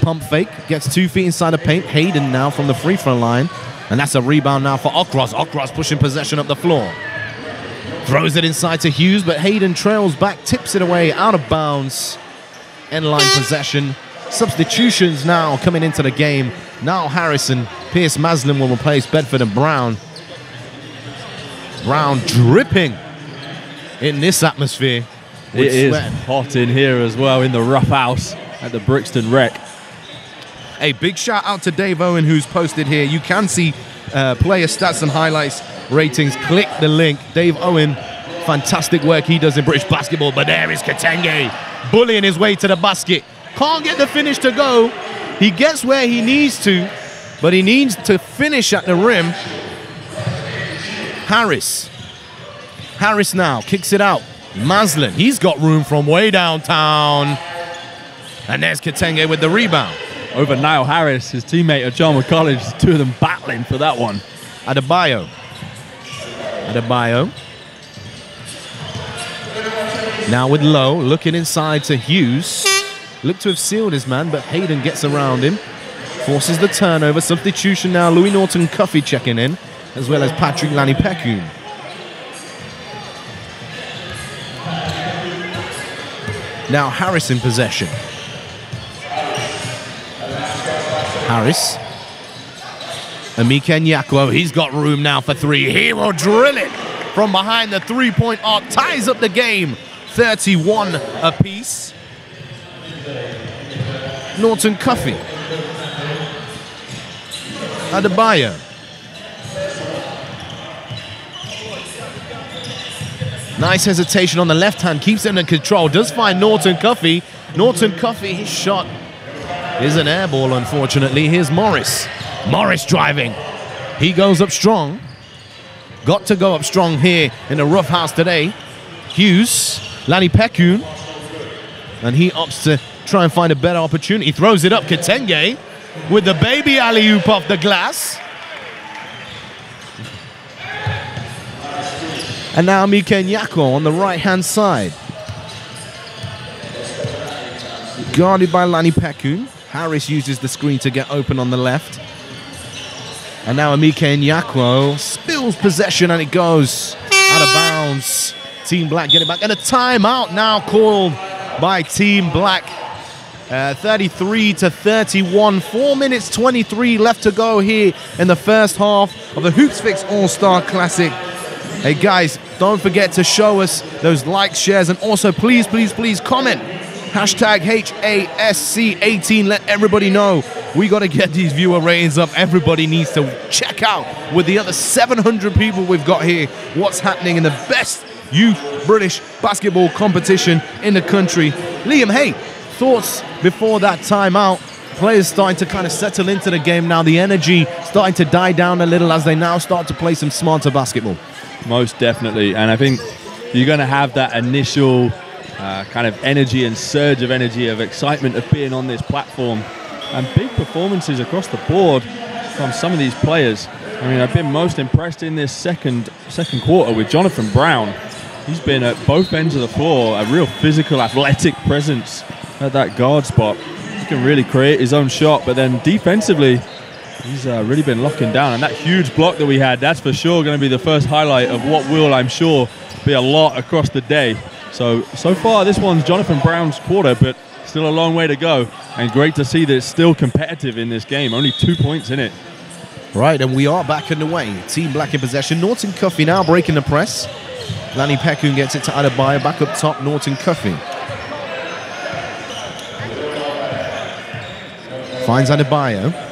Pump fake, gets two feet inside the paint. Hayden now from the free throw line, and that's a rebound now for Okros. Okros pushing possession up the floor. Throws it inside to Hughes, but Hayden trails back, tips it away, out of bounds. End-line possession. Substitutions now coming into the game. Niall Harrison, Pierce Maslin will replace Bedford and Brown. Brown dripping in this atmosphere. It is sweat. Hot in here as well, in the Rough House at the Brixton Rec. A big shout out to Dave Owen, who's posted here. You can see uh, player stats and highlights ratings. Click the link. Dave Owen, fantastic work he does in British basketball. But there is Kitenge, bullying his way to the basket. Can't get the finish to go. He gets where he needs to, but he needs to finish at the rim. Harris. Harris now kicks it out. Maslin, he's got room from way downtown. And there's Kitenge with the rebound. Over Niall Harris, his teammate at Charnwood College. The two of them battling for that one. Adebayo. Adebayo. Now with Low, looking inside to Hughes. Looked to have sealed his man, but Hayden gets around him. Forces the turnover. Substitution now. Louis Norton-Cuffy checking in, as well as Patrick Lanipekun. Now Harris in possession. Harris. Amike Nyakwo. He's got room now for three. He will drill it from behind the three-point arc. Ties up the game. thirty-one apiece. Norton-Cuffy. Adebayo. Nice hesitation on the left hand. Keeps it in control. Does find Norton-Cuffy. Norton-Cuffy, his shot is an air ball, unfortunately. Here's Morris. Morris driving. He goes up strong. Got to go up strong here in the Rough House today. Hughes. Lanipekun. And he opts to try and find a better opportunity. Throws it up. Kitenge with the baby alley-oop off the glass. And now Amike Nyakwo on the right-hand side. Guarded by Lanipekun. Harris uses the screen to get open on the left. And now Amike Nyakwo spills possession and it goes out of bounds. Team Black get it back. And a timeout now called by Team Black. Uh, thirty-three to thirty-one, four minutes twenty-three left to go here in the first half of the HoopsFix All-Star Classic. Hey guys, don't forget to show us those likes, shares, and also please, please, please comment. Hashtag H A S C eighteen, let everybody know. We got to get these viewer ratings up. Everybody needs to check out with the other seven hundred people we've got here what's happening in the best youth British basketball competition in the country. Liam, hey, thoughts before that timeout? Players starting to kind of settle into the game now. The energy starting to die down a little as they now start to play some smarter basketball. Most definitely. And I think you're going to have that initial uh, kind of energy and surge of energy, of excitement of being on this platform. And big performances across the board from some of these players. I mean, I've been most impressed in this second, second quarter with Jonathan Brown. He's been at both ends of the floor, a real physical, athletic presence at that guard spot. He can really create his own shot, but then defensively, He's uh, really been locking down, and that huge block that we had, that's for sure going to be the first highlight of what will, I'm sure, be a lot across the day. So, so far this one's Jonathan Brown's quarter, but still a long way to go, and great to see that it's still competitive in this game. Only two points in it. Right, and we are back and away. Team Black in possession. Norton-Cuffy now breaking the press. Lani Pekun gets it to Adebayo. Back up top, Norton-Cuffy. Finds Adebayo.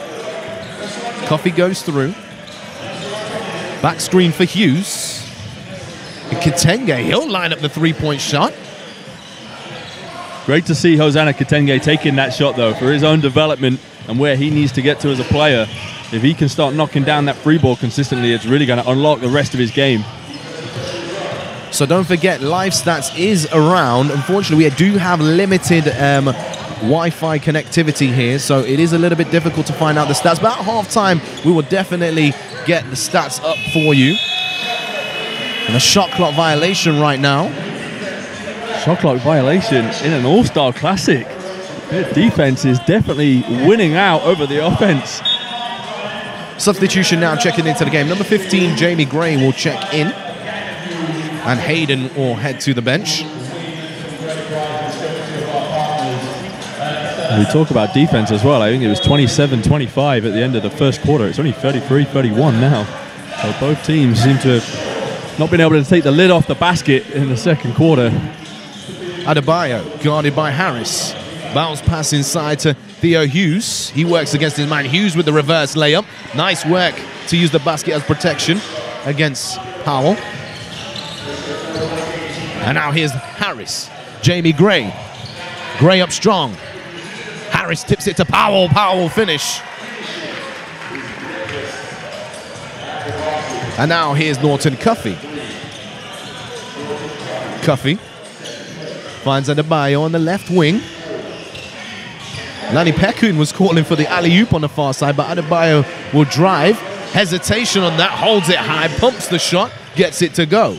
Cuffy goes through. Back screen for Hughes. And Kitenge, he'll line up the three-point shot. Great to see Hosana Kitenge taking that shot, though, for his own development and where he needs to get to as a player. If he can start knocking down that free ball consistently, it's really going to unlock the rest of his game. So don't forget, Live Stats is around. Unfortunately, we do have limited um, Wi-Fi connectivity here, so it is a little bit difficult to find out the stats. But at halftime, we will definitely get the stats up for you. And a shot clock violation right now. Shot clock violation in an All-Star Classic. Their defense is definitely winning out over the offense. Substitution now checking into the game. Number fifteen, Jamie Gray, will check in. And Hayden will head to the bench. We talk about defense as well. I think it was twenty-seven twenty-five at the end of the first quarter. It's only thirty-three thirty-one now. So both teams seem to have not been able to take the lid off the basket in the second quarter. Adebayo guarded by Harris. Bounce pass inside to Theo Hughes. He works against his man. Hughes with the reverse layup. Nice work to use the basket as protection against Powell. And now here's Harris. Jamie Gray. Gray up strong. Harris tips it to Powell. Powell finish. And now here's Norton-Cuffy. Cuffy finds Adebayo on the left wing. Lani Pekun was calling for the alley-oop on the far side, but Adebayo will drive. Hesitation on that, holds it high, pumps the shot, gets it to go.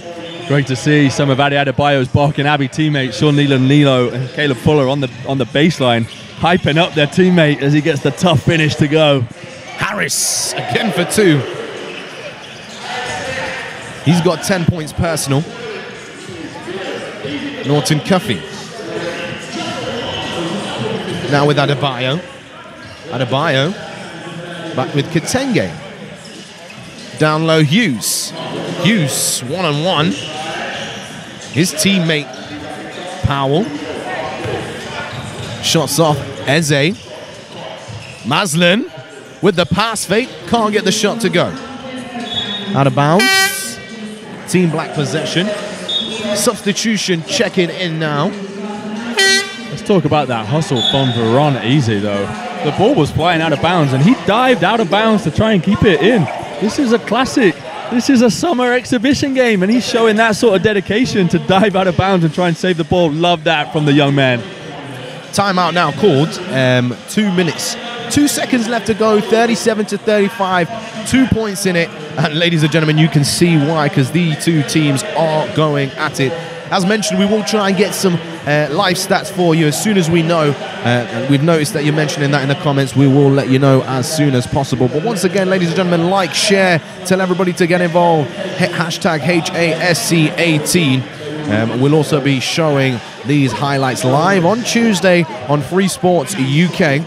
Great to see some of Ade Adebayo's Barking Abbey teammates, Sean Nealon-Nilo and Caleb Fuller, on the, on the baseline, hyping up their teammate as he gets the tough finish to go. Harris, again for two. He's got ten points personal. Norton-Cuffy. Now with Adebayo. Adebayo back with Kitenge. Down low, Hughes. Hughes, one-on-one. His teammate, Powell. Shots off Eze. Maslin with the pass fake. Can't get the shot to go. Out of bounds. Team Black possession. Substitution checking in now. Talk about that hustle from Veron. Easy, though. The ball was flying out of bounds, and he dived out of bounds to try and keep it in. This is a classic. This is a summer exhibition game, and he's showing that sort of dedication to dive out of bounds and try and save the ball. Love that from the young man. Timeout now called. Um, two minutes. Two seconds left to go. thirty-seven to thirty-five. Two points in it. And ladies and gentlemen, you can see why, because these two teams are going at it. As mentioned, we will try and get some uh, live stats for you as soon as we know. Uh, we've noticed that you're mentioning that in the comments. We will let you know as soon as possible. But once again, ladies and gentlemen, like, share, tell everybody to get involved. Hit hashtag H A S C eighteen. Um, we'll also be showing these highlights live on Tuesday on Free Sports U K.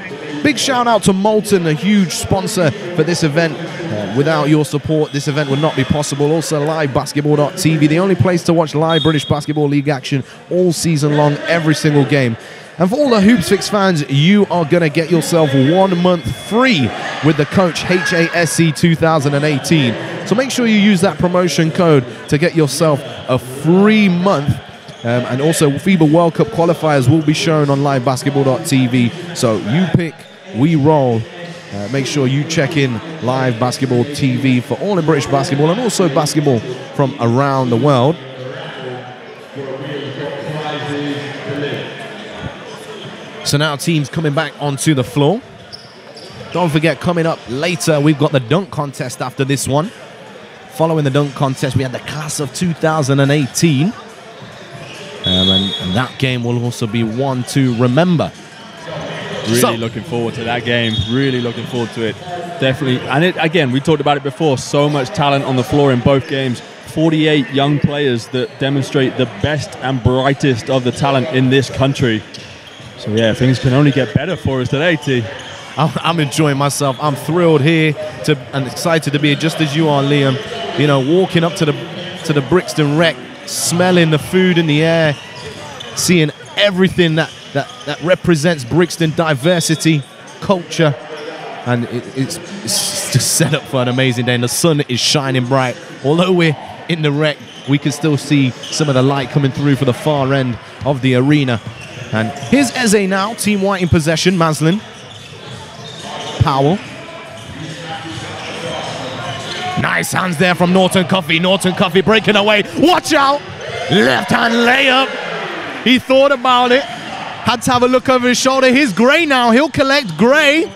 Big shout out to Molten, a huge sponsor for this event. Uh, without your support, this event would not be possible. Also, live basketball dot T V, the only place to watch live British Basketball League action all season long, every single game. And for all the HoopFix fans, you are going to get yourself one month free with the coach H A S C two thousand eighteen. So make sure you use that promotion code to get yourself a free month. Um, and also, FIBA World Cup qualifiers will be shown on live basketball dot T V. So you pick, we roll. Uh, make sure you check in Live Basketball T V for all the British basketball and also basketball from around the world. So now teams coming back onto the floor. Don't forget, coming up later, we've got the dunk contest after this one. Following the dunk contest, we had the class of two thousand eighteen. Um, and, and that game will also be one to remember. Really so, looking forward to that game. Really looking forward to it. Definitely. And it, again, we talked about it before. So much talent on the floor in both games. forty-eight young players that demonstrate the best and brightest of the talent in this country. So yeah, things can only get better for us today, T. I'm, I'm enjoying myself. I'm thrilled here to, and excited to be here, just as you are, Liam. You know, walking up to the to the Brixton Rec, smelling the food in the air, seeing everything that, that, that represents Brixton diversity, culture, and it, it's, it's just set up for an amazing day, and the sun is shining bright. Although we're in the Rec, we can still see some of the light coming through for the far end of the arena. And here's Eze now, Team White in possession, Maslin. Powell. Nice hands there from Norton-Cuffy. Norton-Cuffy breaking away. Watch out! Left-hand layup. He thought about it. Had to have a look over his shoulder. Here's Gray now. He'll collect Gray.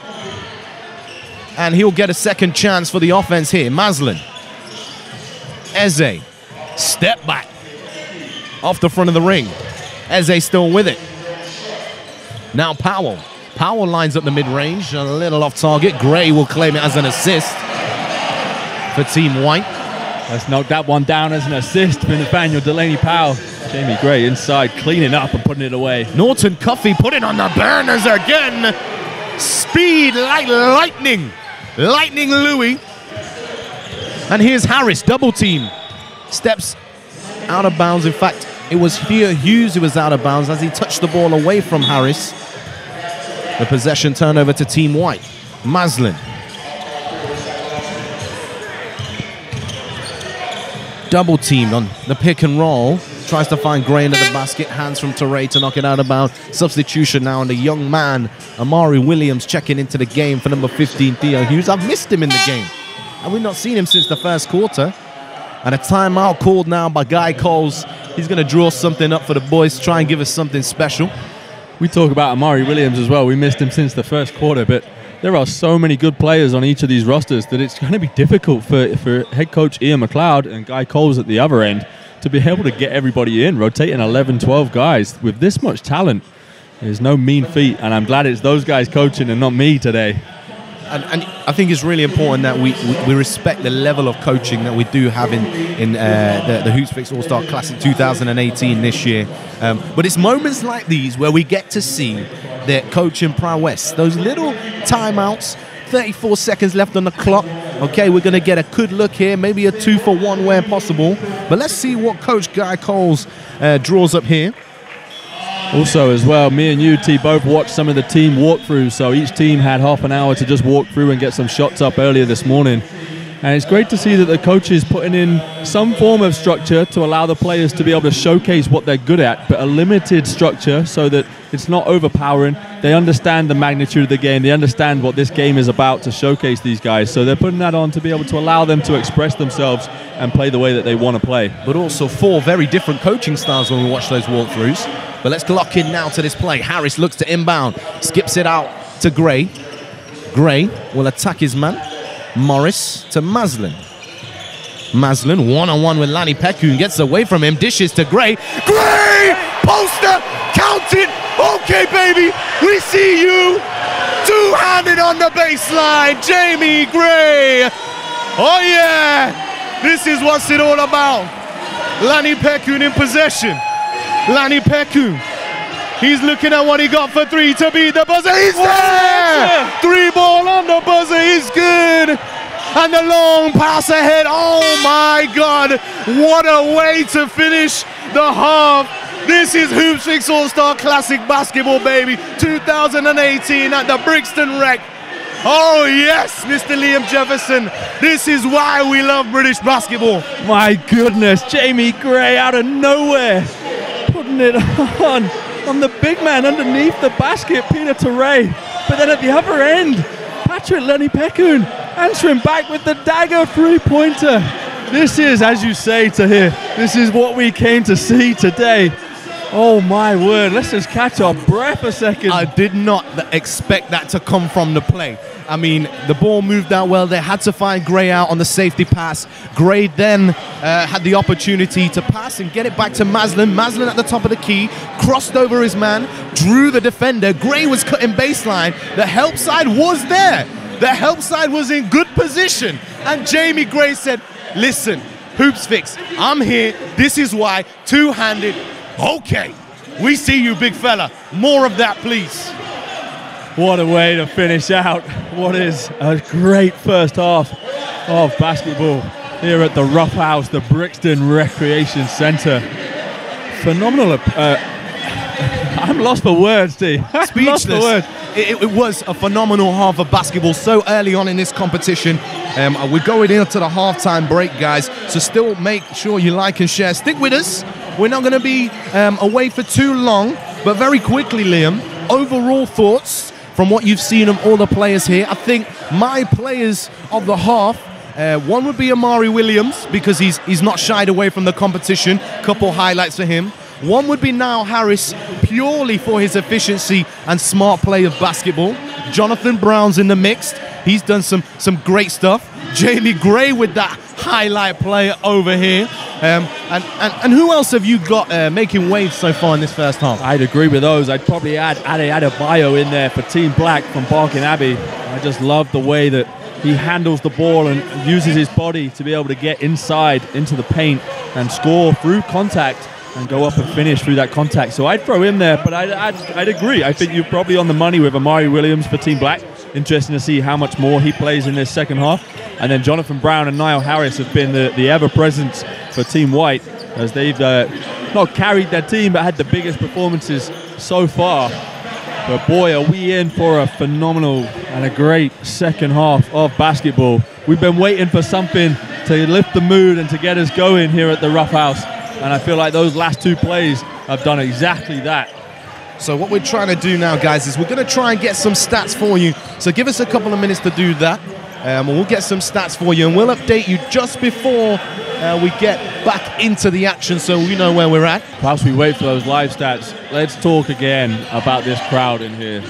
And he'll get a second chance for the offense here. Maslin. Eze. Step back. Off the front of the ring. Eze still with it. Now Powell. Powell lines up the mid-range, a little off target. Gray will claim it as an assist for Team White. Let's knock that one down as an assist for Nathaniel Delaney-Powell. Jamie Gray inside, cleaning up and putting it away. Norton-Cuffy putting on the burners again. Speed like lightning. Lightning Louis. And here's Harris, double team. Steps out of bounds. In fact, it was Theo Hughes who was out of bounds as he touched the ball away from Harris. The possession turnover to Team White. Maslin. Double teamed on the pick and roll. Tries to find Gray into the basket. Hands from Teray to knock it out of bounds. Substitution now, and the young man, Amari Williams, checking into the game for number fifteen, Theo Hughes. I've missed him in the game. And we've not seen him since the first quarter. And a timeout called now by Guy Coles. He's going to draw something up for the boys, try and give us something special. We talk about Amari Williams as well. We missed him since the first quarter, but there are so many good players on each of these rosters that it's going to be difficult for, for head coach Ian McLeod and Guy Coles at the other end to be able to get everybody in, rotating eleven, twelve guys with this much talent. There's no mean feat, and I'm glad it's those guys coaching and not me today. And, and I think it's really important that we, we, we respect the level of coaching that we do have in, in uh, the, the HoopFix All-Star Classic two thousand eighteen this year. Um, but it's moments like these where we get to see their coaching prowess. Those little timeouts, thirty-four seconds left on the clock. Okay, we're going to get a good look here, maybe a two-for-one where possible. But let's see what Coach Guy Coles uh, draws up here. Also as well, me and you, T, both watched some of the team walkthroughs, so each team had half an hour to just walk through and get some shots up earlier this morning. And it's great to see that the coaches putting in some form of structure to allow the players to be able to showcase what they're good at, but a limited structure so that it's not overpowering. They understand the magnitude of the game. They understand what this game is about to showcase these guys. So they're putting that on to be able to allow them to express themselves and play the way that they want to play. But also four very different coaching styles when we watch those walkthroughs. But let's lock in now to this play. Harris looks to inbound, skips it out to Gray. Gray will attack his man. Morris to Maslin. Maslin one-on-one with Lanny Pekun, gets away from him, dishes to Gray. Gray! Poster! Count it! Okay, baby! We see you! Two-handed on the baseline, Jamie Gray! Oh, yeah! This is what's it all about. Lanny Pekun in possession. Lanny Pekun. He's looking at what he got for three to beat the buzzer. He's there! Three ball on the buzzer is good. And the long pass ahead. Oh my God. What a way to finish the half. This is HoopFix All-Star Classic Basketball, baby. two thousand eighteen at the Brixton Rec. Oh yes, Mister Liam Jefferson. This is why we love British basketball. My goodness, Jamie Gray out of nowhere. Putting it on. on the big man underneath the basket, Peter Teray. But then at the other end, Patrick Lanny-Pekun answering back with the dagger three-pointer. This is, as you say, Tahir, this is what we came to see today. Oh my word, let's just catch our breath a second. I did not expect that to come from the play. I mean, the ball moved out well. They had to find Gray out on the safety pass. Gray then uh, had the opportunity to pass and get it back to Maslin. Maslin at the top of the key, crossed over his man, drew the defender. Gray was cutting baseline. The help side was there. The help side was in good position. And Jamie Gray said, listen, Hoops Fix, I'm here. This is why. Two-handed. Okay. We see you, big fella. More of that, please. What a way to finish out what is a great first half of basketball here at the Rough House, the Brixton Recreation Centre. Phenomenal. Uh, I'm lost for words, D. Speechless. Lost for words. It, it was a phenomenal half of basketball so early on in this competition. Um, we're going into the halftime break, guys, so still make sure you like and share. Stick with us. We're not going to be um, away for too long, but very quickly, Liam, overall thoughts from what you've seen of all the players here. I think my players of the half, uh, one would be Amari Williams, because he's, he's not shied away from the competition. Couple highlights for him. One would be Niall Harris, purely for his efficiency and smart play of basketball. Jonathan Brown's in the mix. He's done some, some great stuff. Jamie Gray with that highlight player over here. Um, and, and, and who else have you got uh, making waves so far in this first half? I'd agree with those. I'd probably add Ade Adebayo in there for Team Black from Barking Abbey. I just love the way that he handles the ball and uses his body to be able to get inside into the paint and score through contact and go up and finish through that contact. So I'd throw him there, but I'd, I'd, I'd agree. I think you're probably on the money with Amari Williams for Team Black. Interesting to see how much more he plays in this second half. And then Jonathan Brown and Niall Harris have been the, the ever-present for Team White, as they've uh, not carried their team, but had the biggest performances so far. But boy, are we in for a phenomenal and a great second half of basketball. We've been waiting for something to lift the mood and to get us going here at the Rough House. And I feel like those last two plays have done exactly that. So what we're trying to do now, guys, is we're going to try and get some stats for you. So give us a couple of minutes to do that. Um, we'll get some stats for you, and we'll update you just before uh, we get back into the action, so we know where we're at. Whilst we wait for those live stats, let's talk again about this crowd in here.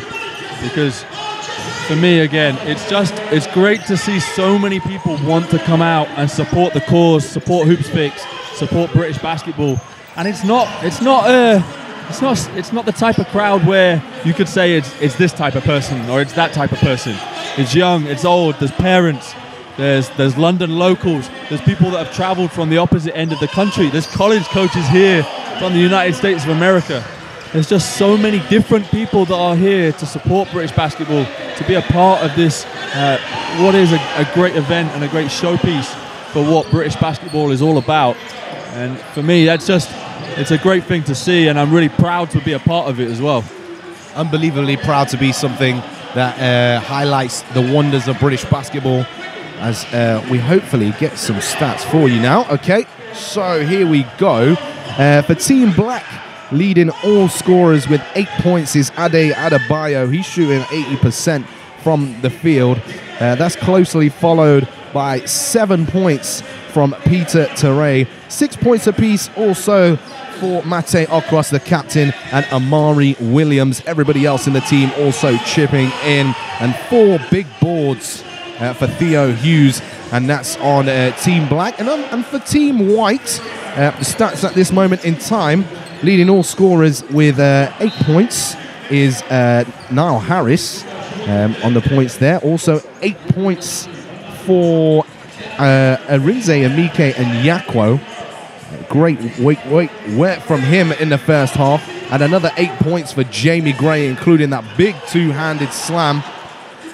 Because for me, again, it's just, it's great to see so many people want to come out and support the cause, support Hoops Fix, support British basketball. And it's not, it's not, uh, it's not, it's not the type of crowd where you could say it's, it's this type of person or it's that type of person. It's young, it's old, there's parents, there's, there's London locals, there's people that have traveled from the opposite end of the country, there's college coaches here from the United States of America. There's just so many different people that are here to support British basketball, to be a part of this, uh, what is a, a great event and a great showpiece for what British basketball is all about. And for me, that's just, it's a great thing to see, and I'm really proud to be a part of it as well. Unbelievably proud to be something that uh, highlights the wonders of British basketball, as uh, we hopefully get some stats for you now. Okay, so here we go. Uh, for Team Black, leading all scorers with eight points is Ade Adebayo. He's shooting eighty percent from the field. Uh, that's closely followed by seven points from Peter Teray. Six points apiece also for Mate Okros, the captain, and Amari Williams. Everybody else in the team also chipping in. And four big boards uh, for Theo Hughes, and that's on uh, Team Black. And, um, and for Team White, uh, stats at this moment in time, leading all scorers with uh, eight points is uh, Niall Harris um, on the points there. Also eight points for uh, Arinze, Amike, and Yakwo. Great wait, wait, work from him in the first half. And another eight points for Jamie Gray, including that big two-handed slam.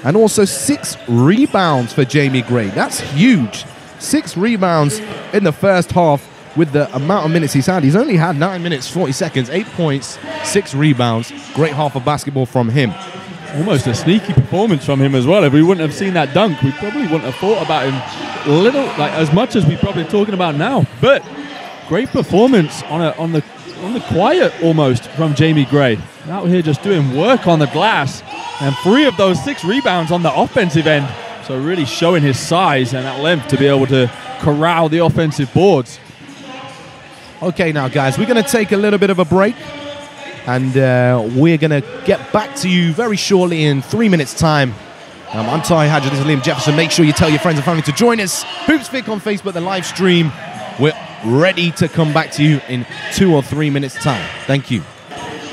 And also six rebounds for Jamie Gray. That's huge. Six rebounds in the first half with the amount of minutes he's had. He's only had nine minutes, forty seconds, eight points, six rebounds. Great half of basketball from him. Almost a sneaky performance from him as well. If we wouldn't have seen that dunk, we probably wouldn't have thought about him a little, like as much as we're probably talking about now. But great performance on a, on the on the quiet almost from Jamie Gray. Out here just doing work on the glass, and three of those six rebounds on the offensive end. So really showing his size and that length to be able to corral the offensive boards. Okay, now guys, we're going to take a little bit of a break. and uh, we're going to get back to you very shortly in three minutes' time. Um, I'm Tahir Hadjer, this is Liam Jefferson. Make sure you tell your friends and family to join us. HoopsFix on Facebook, the live stream. We're ready to come back to you in two or three minutes' time. Thank you.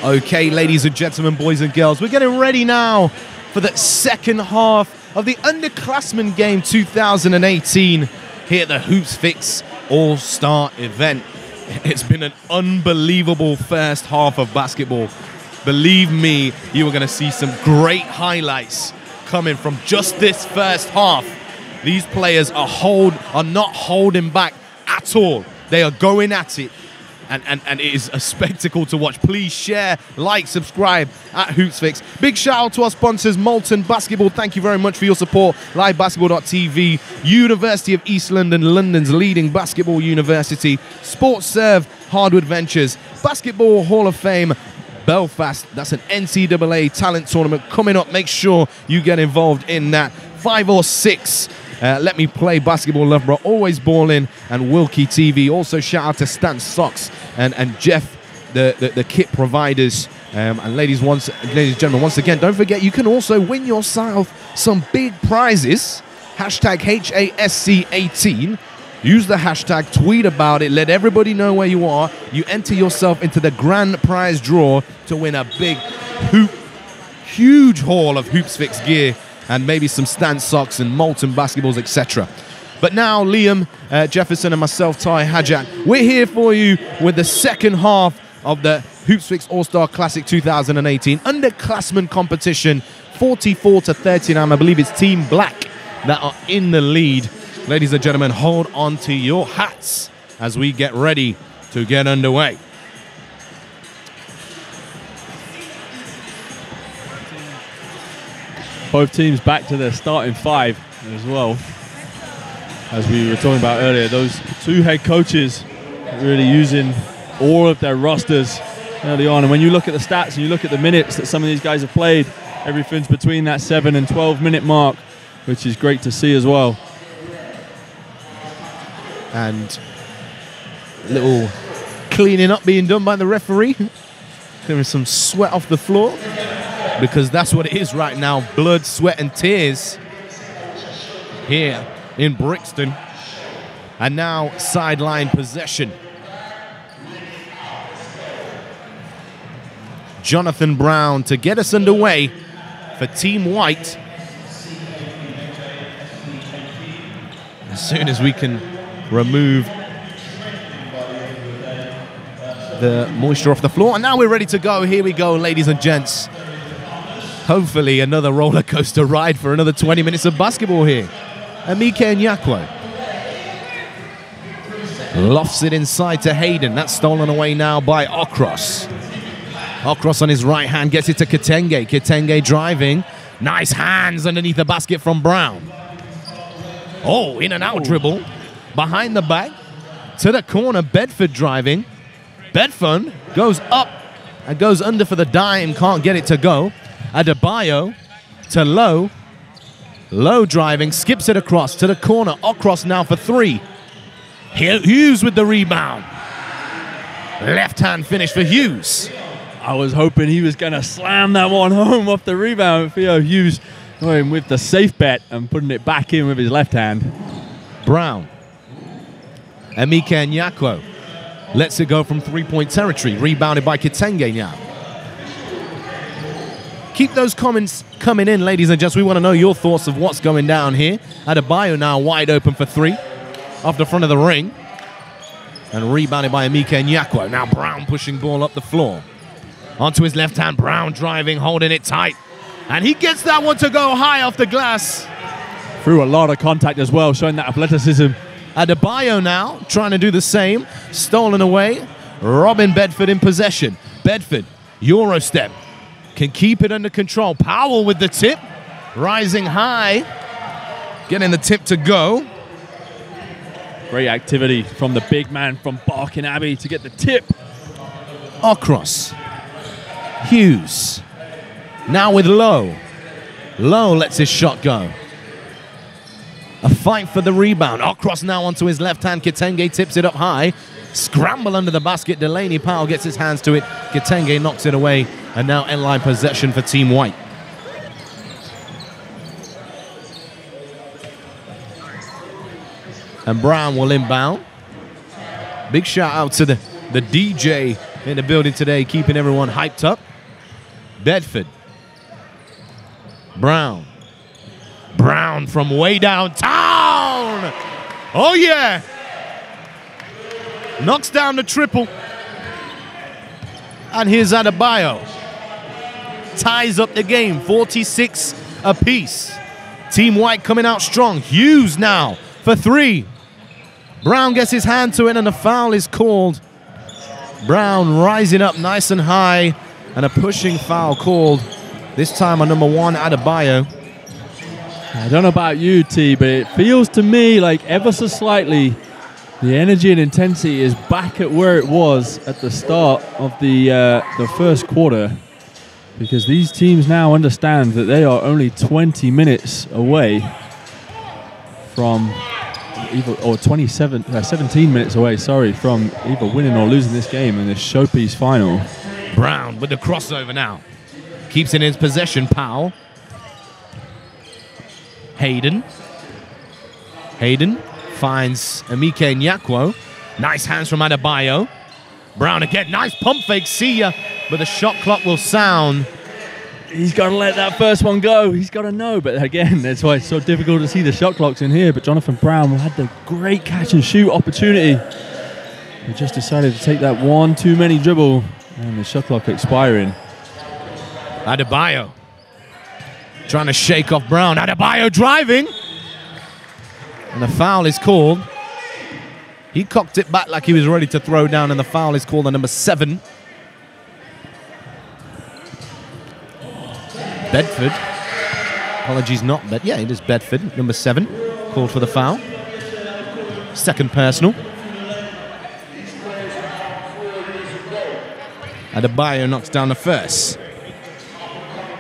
Okay, ladies and gentlemen, boys and girls, we're getting ready now for the second half of the Underclassmen Game two thousand eighteen here at the HoopsFix All-Star event. It's been an unbelievable first half of basketball. Believe me, you are going to see some great highlights coming from just this first half. These players are hold are not holding back at all. They are going at it, and, and, and it is a spectacle to watch. Please share, like, subscribe at HoopsFix. Big shout out to our sponsors, Molten Basketball. Thank you very much for your support. live basketball dot t v, University of East London, London's leading basketball university. SportsServe, Hardwood Ventures, Basketball Hall of Fame, Belfast. That's an N C double A talent tournament coming up. Make sure you get involved in that. Five or Six. Uh, Let Me Play Basketball, Loughborough, Always Balling, and Wilkie T V. Also, shout out to Stan Socks and, and Jeff, the, the, the kit providers. Um, and ladies, once, ladies and gentlemen, once again, don't forget, you can also win yourself some big prizes. Hashtag H A S C eighteen. Use the hashtag, tweet about it, let everybody know where you are. You enter yourself into the grand prize draw to win a big, hoop, huge haul of HoopsFix gear, and maybe some Stan socks and Molten basketballs, et cetera. But now, Liam uh, Jefferson and myself, Tahir Hadjer, we're here for you with the second half of the HoopsFix All-Star Classic two thousand eighteen underclassmen competition, forty-four to thirty-nine. I believe it's Team Black that are in the lead. Ladies and gentlemen, hold on to your hats as we get ready to get underway. Both teams back to their starting five as well. As we were talking about earlier, those two head coaches really using all of their rosters early on. And when you look at the stats and you look at the minutes that some of these guys have played, everything's between that seven and twelve minute mark, which is great to see as well. And little cleaning up being done by the referee. There is some sweat off the floor, because that's what it is right now, blood, sweat, and tears here in Brixton. And now sideline possession. Jonathan Brown to get us underway for Team White. As soon as we can remove the moisture off the floor. And now we're ready to go. Here we go, ladies and gents. Hopefully another roller coaster ride for another twenty minutes of basketball here. Amike Nyakwo lofts it inside to Hayden. That's stolen away now by Okros. Okros on his right hand gets it to Kitenge. Kitenge driving. Nice hands underneath the basket from Brown. Oh, in and out. Ooh. Dribble. Behind the back. To the corner. Bedford driving. Bedford goes up and goes under for the dime. Can't get it to go. Adebayo to Low. Low driving, skips it across to the corner. Okros now for three. Hughes with the rebound. Left-hand finish for Hughes. I was hoping he was going to slam that one home off the rebound. Theo Hughes going with the safe bet and putting it back in with his left hand. Brown. Amike Nyakwo lets it go from three-point territory. Rebounded by Kitenge now. Keep those comments coming in, ladies and gents. We want to know your thoughts of what's going down here. Adebayo now wide open for three. Off the front of the ring. And rebounded by Amike Nyakwo. Now Brown pushing ball up the floor. Onto his left hand. Brown driving, holding it tight. And he gets that one to go high off the glass. Through a lot of contact as well, showing that athleticism. Adebayo now trying to do the same. Stolen away. Robin Bedford in possession. Bedford, Eurostep. Can keep it under control. Powell with the tip. Rising high. Getting the tip to go. Great activity from the big man from Barking Abbey to get the tip. Okros. Hughes. Now with Low. Low lets his shot go. A fight for the rebound. Okros now onto his left hand. Kitenge tips it up high. Scramble under the basket. Delaney-Powell gets his hands to it. Kitenge knocks it away. And now end-line possession for Team White. And Brown will inbound. Big shout out to the, the D J in the building today, keeping everyone hyped up. Bedford. Brown. Brown from way downtown. Oh, yeah. Knocks down the triple. And here's Adebayo. Ties up the game, forty-six apiece. Team White coming out strong. Hughes now for three. Brown gets his hand to it and a foul is called. Brown rising up nice and high and a pushing foul called. This time on number one, Adebayo. I don't know about you, T, but it feels to me like ever so slightly the energy and intensity is back at where it was at the start of the, uh, the first quarter, because these teams now understand that they are only twenty minutes away from either, or twenty-seven, uh, seventeen minutes away, sorry, from either winning or losing this game in this showpiece final. Brown with the crossover now. Keeps it in his possession, Powell. Hayden. Hayden. Finds Emike Nyakwo. Nice hands from Adebayo. Brown again. Nice pump fake. See ya. But the shot clock will sound. He's got to let that first one go. He's got to know. But again, that's why it's so difficult to see the shot clocks in here. But Jonathan Brown had the great catch and shoot opportunity. He just decided to take that one too many dribble. And the shot clock expiring. Adebayo. Trying to shake off Brown. Adebayo driving. And the foul is called. He cocked it back like he was ready to throw down, and the foul is called on number seven. Bedford. Apologies, not Bedford. Yeah, it is Bedford, number seven. Called for the foul. Second personal. Adebayo knocks down the first.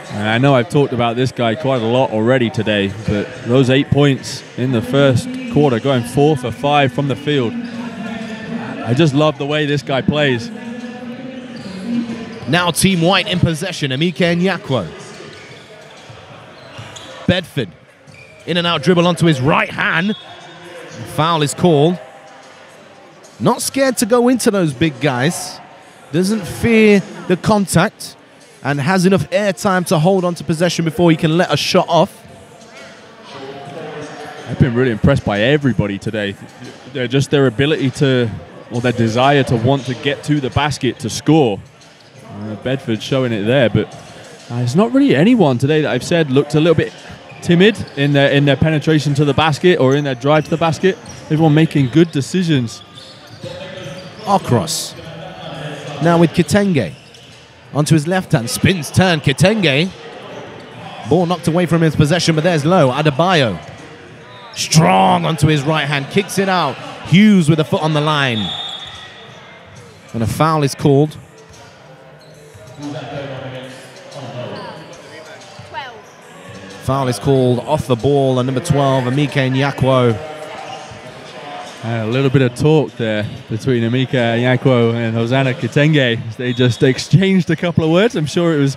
And I know I've talked about this guy quite a lot already today, but those eight points in the first quarter, going four for five from the field. I just love the way this guy plays. Now Team White in possession, Emike Nyakwo. Bedford, in and out dribble onto his right hand. Foul is called. Not scared to go into those big guys. Doesn't fear the contact. And has enough air time to hold on to possession before he can let a shot off. I've been really impressed by everybody today. They're just their ability to, or their desire to want to get to the basket to score. Uh, Bedford showing it there, but uh, it's not really anyone today that I've said looked a little bit timid in their, in their penetration to the basket or in their drive to the basket. Everyone making good decisions. Across. Now with Kitenge. Onto his left hand, spins, turn, Kitenge. Ball knocked away from his possession, but there's Low. Adebayo. Strong onto his right hand, kicks it out. Hughes with a foot on the line. And a foul is called. Foul is called off the ball, and number twelve, Emike Nyakwo. A little bit of talk there between Emike Nyakwo and Hosana Kitenge. They just exchanged a couple of words. I'm sure it was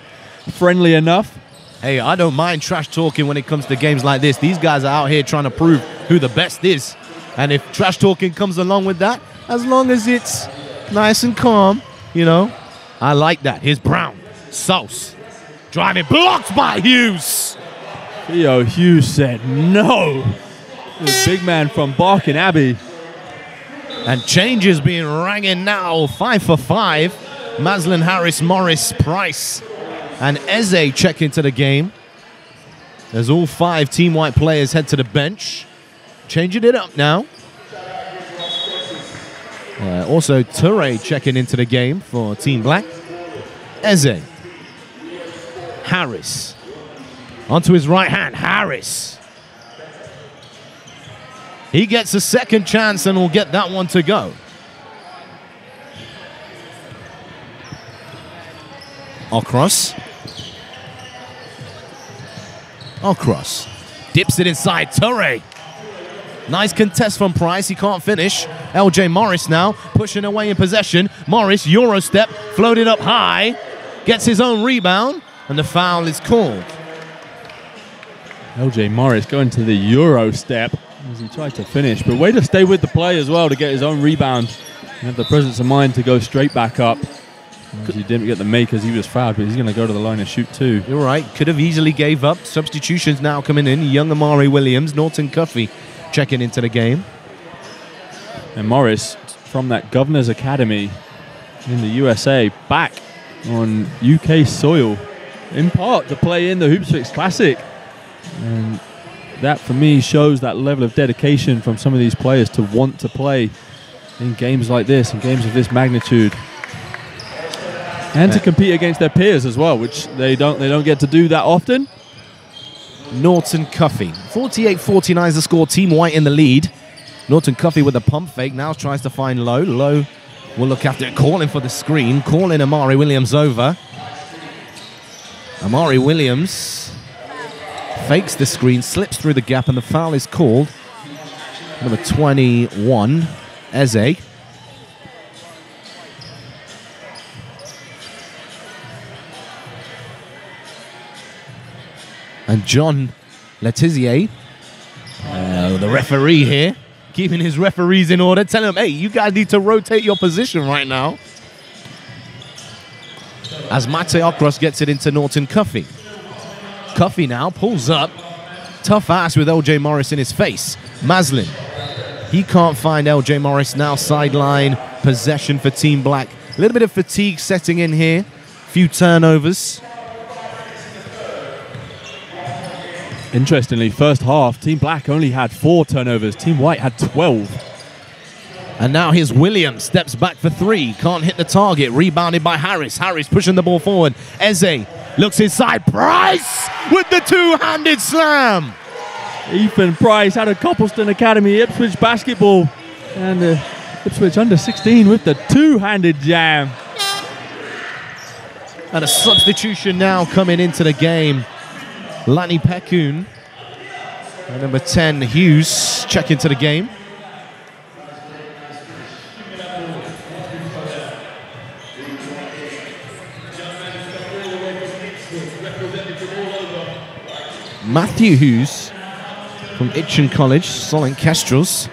friendly enough. Hey, I don't mind trash talking when it comes to games like this. These guys are out here trying to prove who the best is. And if trash talking comes along with that, as long as it's nice and calm, you know, I like that. Here's Brown. Sauce. Driving. Blocked by Hughes. Theo Hughes said no. The big man from Barking Abbey. And changes being rang in now, five for five. Maslin, Harris, Morris, Price, and Eze check into the game. As all five Team White players head to the bench. Changing it up now. Uh, also, Toure checking into the game for Team Black. Eze. Harris. Onto his right hand, Harris. He gets a second chance and will get that one to go. Across. Across. Dips it inside. Toure. Nice contest from Price. He can't finish. L J Morris now pushing away in possession. Morris, Eurostep, floated up high, gets his own rebound, and the foul is called. L J Morris going to the Eurostep as he tried to finish, but way to stay with the play as well to get his own rebound and have the presence of mind to go straight back up. He didn't get the make as he was fouled, but he's going to go to the line and shoot two. You're right, could have easily gave up. Substitutions now coming in. Young Amari Williams, Norton-Cuffy checking into the game. And Morris, from that Governor's Academy in the U S A, back on U K soil, in part to play in the HoopFix Classic. And that, for me, shows that level of dedication from some of these players to want to play in games like this, in games of this magnitude. And to compete against their peers as well, which they don't they don't get to do that often. Norton-Cuffy, forty-eight forty-nine is the score. Team White in the lead. Norton-Cuffy with a pump fake, now tries to find Low. Low will look after it, calling for the screen, calling Amari Williams over. Amari Williams fakes the screen, slips through the gap, and the foul is called. Number twenty-one, Eze. And John Letizier, uh, the referee here, keeping his referees in order, telling them, hey, you guys need to rotate your position right now. As Mate Okros gets it into Norton-Cuffy. Cuffy now pulls up. Tough ass with L J Morris in his face. Maslin, he can't find L J Morris now. Sideline possession for Team Black. A little bit of fatigue setting in here. Few turnovers. Interestingly, first half, Team Black only had four turnovers. Team White had twelve. And now here's Williams, steps back for three. Can't hit the target, rebounded by Harris. Harris pushing the ball forward. Eze looks inside. Price with the two-handed slam. Ethan Price out of Coppleston Academy, Ipswich Basketball. And uh, Ipswich under sixteen with the two-handed jam. And a substitution now coming into the game. Lani Pekun, number ten, Hughes, check into the game. Matthew Hughes from Itchen College, Solent Kestrels.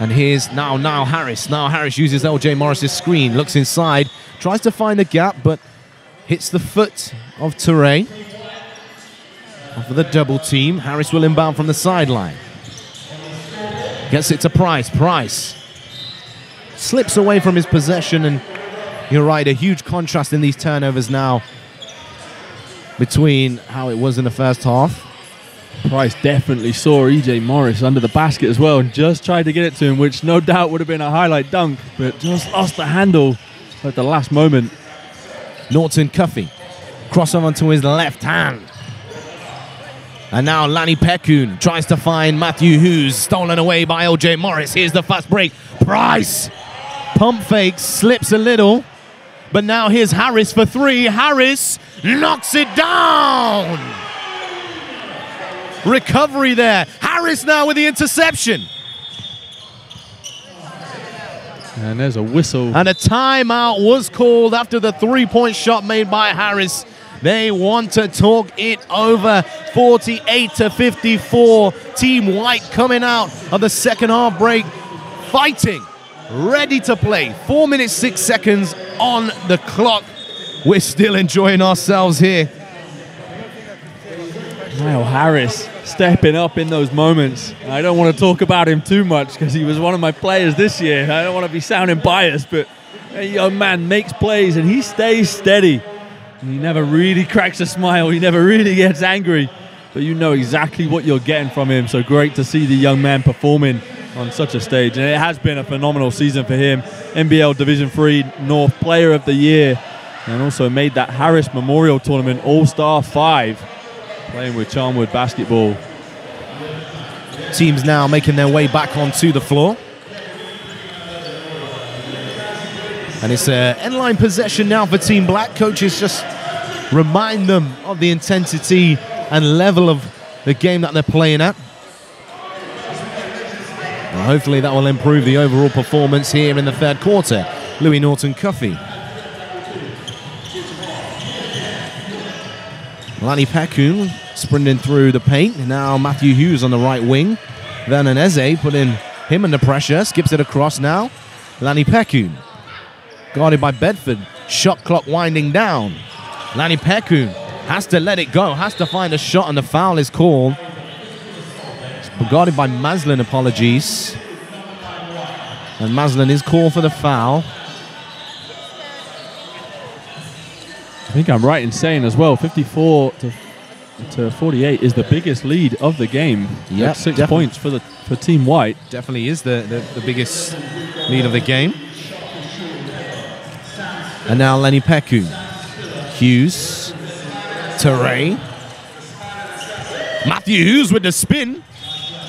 And here's now Niall Harris. Niall Harris uses L J Morris's screen, looks inside, tries to find the gap, but hits the foot of Toure. Off of the double team, Harris will inbound from the sideline. Gets it to Price. Price slips away from his possession, and you're right, a huge contrast in these turnovers now between how it was in the first half. Price definitely saw E J Morris under the basket as well and just tried to get it to him, which no doubt would have been a highlight dunk, but just lost the handle at the last moment. Norton-Cuffy, cross over to his left hand. And now Lani Pekun tries to find Matthew Hughes, stolen away by L J Morris. Here's the fast break. Price, pump fake, slips a little. But now here's Harris for three. Harris knocks it down. Recovery there. Harris now with the interception. And there's a whistle. And a timeout was called after the three-point shot made by Harris. They want to talk it over. forty-eight to fifty-four. Team White coming out of the second half break, fighting, ready to play. Four minutes, six seconds on the clock. We're still enjoying ourselves here. Niall Harris stepping up in those moments. I don't want to talk about him too much because he was one of my players this year. I don't want to be sounding biased, but a young man makes plays and he stays steady. And he never really cracks a smile. He never really gets angry. But you know exactly what you're getting from him. So great to see the young man performing on such a stage. And it has been a phenomenal season for him. N B L Division three North Player of the Year. And also made that Harris Memorial Tournament All-Star five. Playing with Charnwood Basketball. Teams now making their way back onto the floor. And it's an end-line possession now for Team Black. Coaches just remind them of the intensity and level of the game that they're playing at. Well, hopefully that will improve the overall performance here in the third quarter. Louis Norton-Cuffy. Lani Pakun sprinting through the paint. Now Matthew Hughes on the right wing. Then an Eze putting him under pressure. Skips it across now. Lani Pakun. Guarded by Bedford. Shot clock winding down. Lani Pakun has to let it go. Has to find a shot, and the foul is called. It's guarded by Maslin, apologies. And Maslin is called for the foul. I think I'm right in saying as well, fifty-four to forty-eight is the biggest lead of the game. Yeah, six definitely. points for the for Team White. Definitely is the, the, the biggest lead of the game. And now Lani Peku, Hughes, Teray, Matthew Hughes with the spin,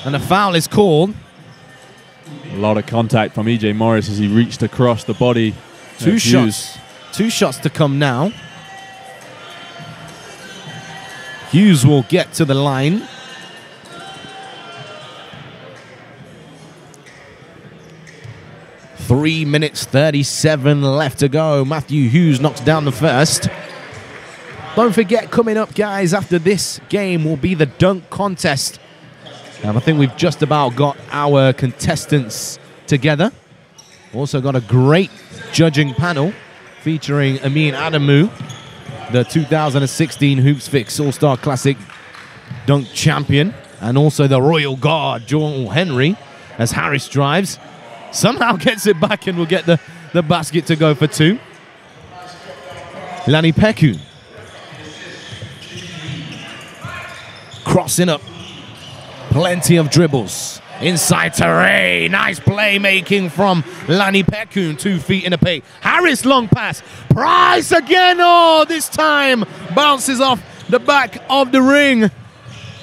and a foul is called. A lot of contact from E J Morris as he reached across the body. Two shots. Two shots to come now. Hughes will get to the line. three minutes thirty-seven left to go. Matthew Hughes knocks down the first. Don't forget, coming up, guys, after this game will be the dunk contest. And I think we've just about got our contestants together. Also got a great judging panel featuring Amin Adamu, the two thousand sixteen Hoops Fix All-Star Classic dunk champion, and also the Royal Guard, Joel Henry, as Harris drives. Somehow gets it back and will get the, the basket to go for two. Lani Peku. Crossing up. Plenty of dribbles. Inside Teray. Nice playmaking from Lani Peku. Two feet in the paint. Harris long pass. Price again. Oh, this time bounces off the back of the ring.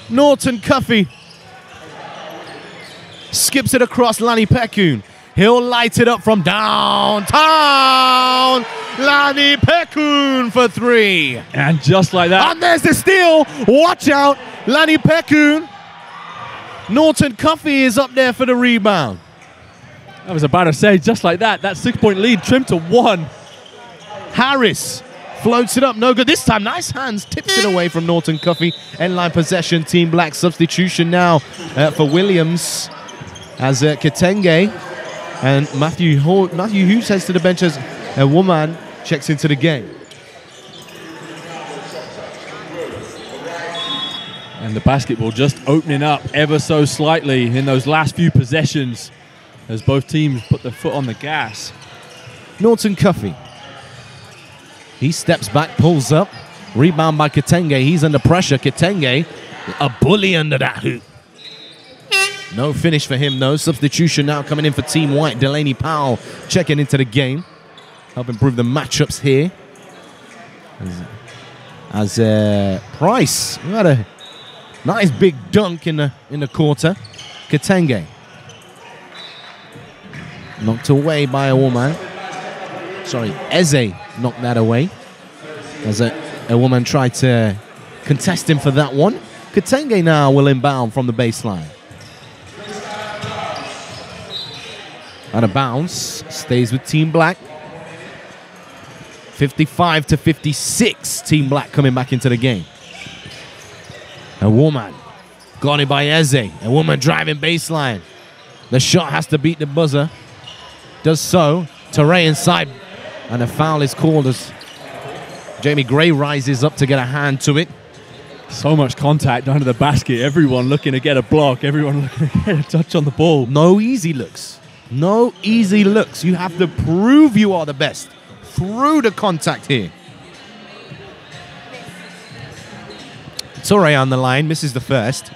Norton-Cuffy skips it across Lani Peku. He'll light it up from downtown. Lani Pekun for three. And just like that. And there's the steal. Watch out, Lani Pekun. Norton-Cuffy is up there for the rebound. I was about to say, just like that, that six-point lead trimmed to one. Harris floats it up. No good this time. Nice hands. Tips it away from Norton-Cuffy. End-line possession. Team Black substitution now uh, for Williams. As uh, Kitenge. And Matthew, Matthew Hughes heads to the bench as a woman checks into the game. And the basketball just opening up ever so slightly in those last few possessions as both teams put their foot on the gas. Norton-Cuffy. He steps back, pulls up. Rebound by Kitenge. He's under pressure. Kitenge, a bully under that hoop. No finish for him, though. Substitution now coming in for Team White. Delaney-Powell checking into the game. Help improve the matchups here. As, as uh, Price, who had a nice big dunk in the, in the quarter. Kitenge. Knocked away by a woman. Sorry, Eze knocked that away. As a, a woman tried to contest him for that one. Kitenge now will inbound from the baseline. And a bounce, stays with Team Black. fifty-five to fifty-six, Team Black coming back into the game. A woman, got it by Eze. A woman driving baseline. The shot has to beat the buzzer. Does so, Teray inside. And a foul is called as Jamie Gray rises up to get a hand to it. So much contact under the basket. Everyone looking to get a block. Everyone looking to get a touch on the ball. No easy looks. No easy looks. You have to prove you are the best through the contact here. Toure on the line, misses the first.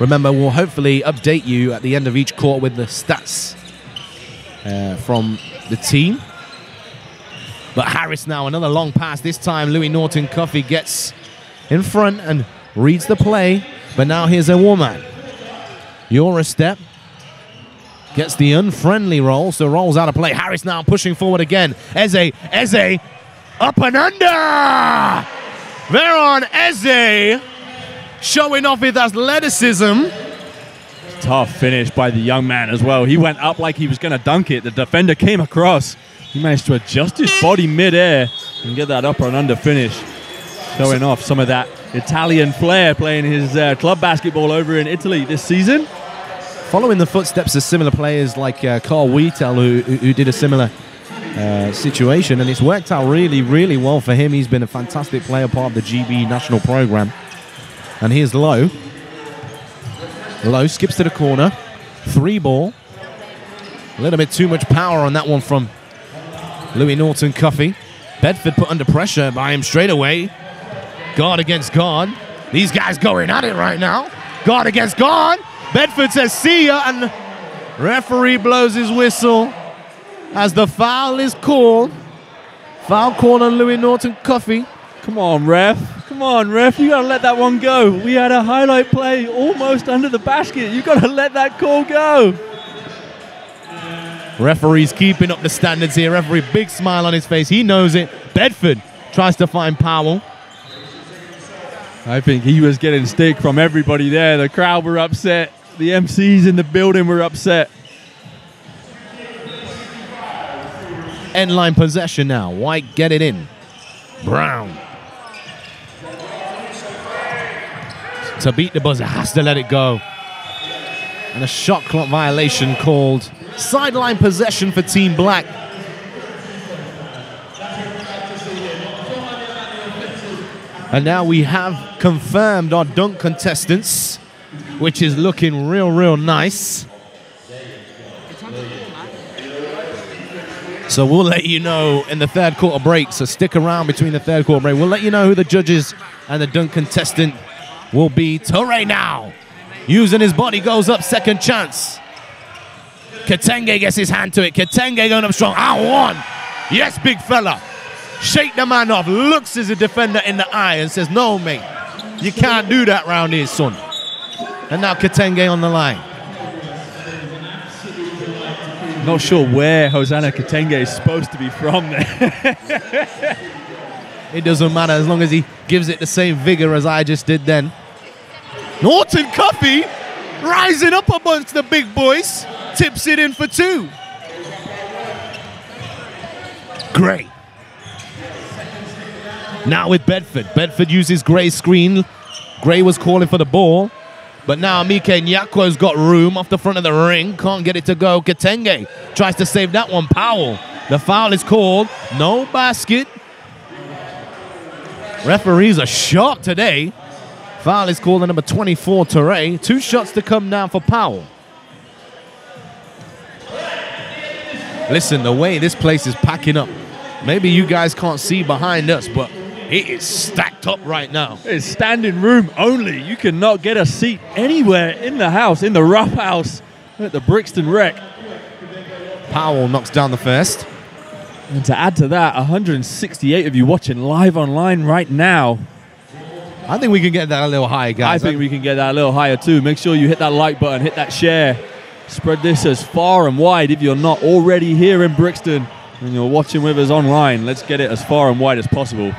Remember, we'll hopefully update you at the end of each quarter with the stats uh, from the team. But Harris now, another long pass. This time, Louis Norton-Cuffy gets in front and reads the play. But now here's a woman. Yora step. Gets the unfriendly roll, so rolls out of play. Harris now pushing forward again. Eze, Eze, up and under! They're on Eze, showing off his athleticism. Tough finish by the young man as well. He went up like he was going to dunk it. The defender came across. He managed to adjust his body midair and get that upper and under finish. Showing off some of that Italian flair, playing his uh, club basketball over in Italy this season. Following the footsteps of similar players like uh, Carl Wietel, who, who, who did a similar uh, situation, and it's worked out really, really well for him. He's been a fantastic player, part of the G B national program. And here's Low. Low skips to the corner. Three ball. A little bit too much power on that one from Louis Norton-Cuffy. Bedford put under pressure by him straight away. Guard against guard. These guys going at it right now. Guard against guard. Bedford says, see ya, and referee blows his whistle as the foul is called. Foul call on Louis Norton-Cuffy. Come on, ref. Come on, ref, you gotta let that one go. We had a highlight play almost under the basket. You gotta let that call go. Referee's keeping up the standards here. Referee, big smile on his face. He knows it. Bedford tries to find Powell. I think he was getting stick from everybody there. The crowd were upset. The M Cs in the building were upset. End line possession now. White get it in. Brown. To beat the buzzer, has to let it go. And a shot clock violation called. Sideline possession for Team Black. And now we have confirmed our dunk contestants, which is looking real, real nice. So we'll let you know in the third quarter break. So stick around between the third quarter break. We'll let you know who the judges and the dunk contestant will be. Toure now, using his body, goes up, second chance. Kitenge gets his hand to it. Kitenge going up strong, and one. Yes, big fella. Shake the man off, looks as a defender in the eye and says, no, mate, you can't do that round here, son. And now Kitenge on the line. Not sure where Hosana Kitenge is supposed to be from there. It doesn't matter as long as he gives it the same vigor as I just did then. Norton-Cuffy rising up amongst the big boys, tips it in for two. Gray. Now with Bedford. Bedford uses Gray's screen. Gray was calling for the ball, but now Mike Nyakwo's got room off the front of the ring. Can't get it to go. Kitenge tries to save that one. Powell. The foul is called. No basket. Referees are shocked today. Foul is called on number twenty-four, Toure. Two shots to come now for Powell. Listen, the way this place is packing up. Maybe you guys can't see behind us, but it is stacked up right now. It's standing room only. You cannot get a seat anywhere in the house, in the Rough House, at the Brixton Rec. Powell knocks down the first. And to add to that, one hundred sixty-eight of you watching live online right now. I think we can get that a little higher, guys. I think we can get that a little higher too. Make sure you hit that like button, hit that share. Spread this as far and wide if you're not already here in Brixton and you're watching with us online. Let's get it as far and wide as possible.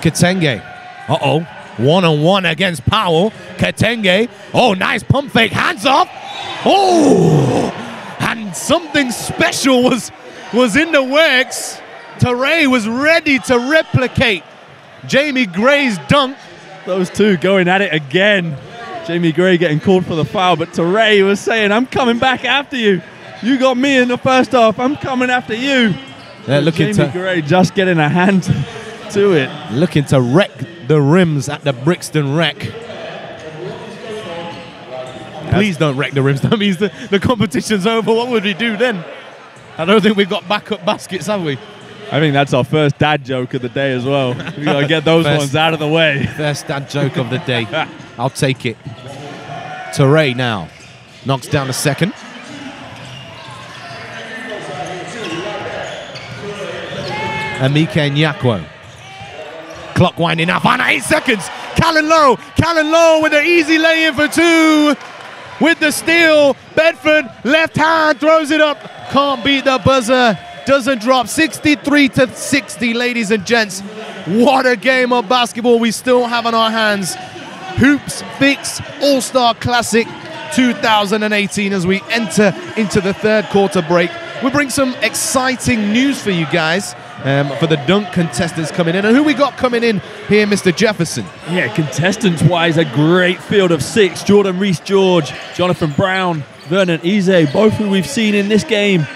Kitenge. Uh-oh. One-on-one against Powell. Kitenge. Oh, nice pump fake. Hands off. Oh! And something special was... was in the works. Toure was ready to replicate Jamie Gray's dunk. Those two going at it again. Jamie Gray getting called for the foul, but Toure was saying, I'm coming back after you. You got me in the first half, I'm coming after you. They're looking Jamie to Gray just getting a hand to it. Looking to wreck the rims at the Brixton Rec. Yes. Please don't wreck the rims. That means the, the competition's over. What would we do then? I don't think we've got backup baskets, have we? I think that's our first dad joke of the day as well. We've got to get those first, ones out of the way. First dad joke of the day. I'll take it. Toure now knocks down a second. Amike Nyakwo. Clock winding up on eight seconds. Callan Low. Callan Low with an easy lay-in for two. With the steal, Bedford, left hand, throws it up. Can't beat the buzzer, doesn't drop. sixty-three to sixty, ladies and gents. What a game of basketball we still have on our hands. Hoops Fix All-Star Classic two thousand eighteen as we enter into the third quarter break. We bring some exciting news for you guys um, for the dunk contestants coming in. And who we got coming in here, Mister Jefferson? Yeah, contestants-wise, a great field of six. Jordan Reese-George, Jonathan Brown, Vernon Eze, both who we've seen in this game.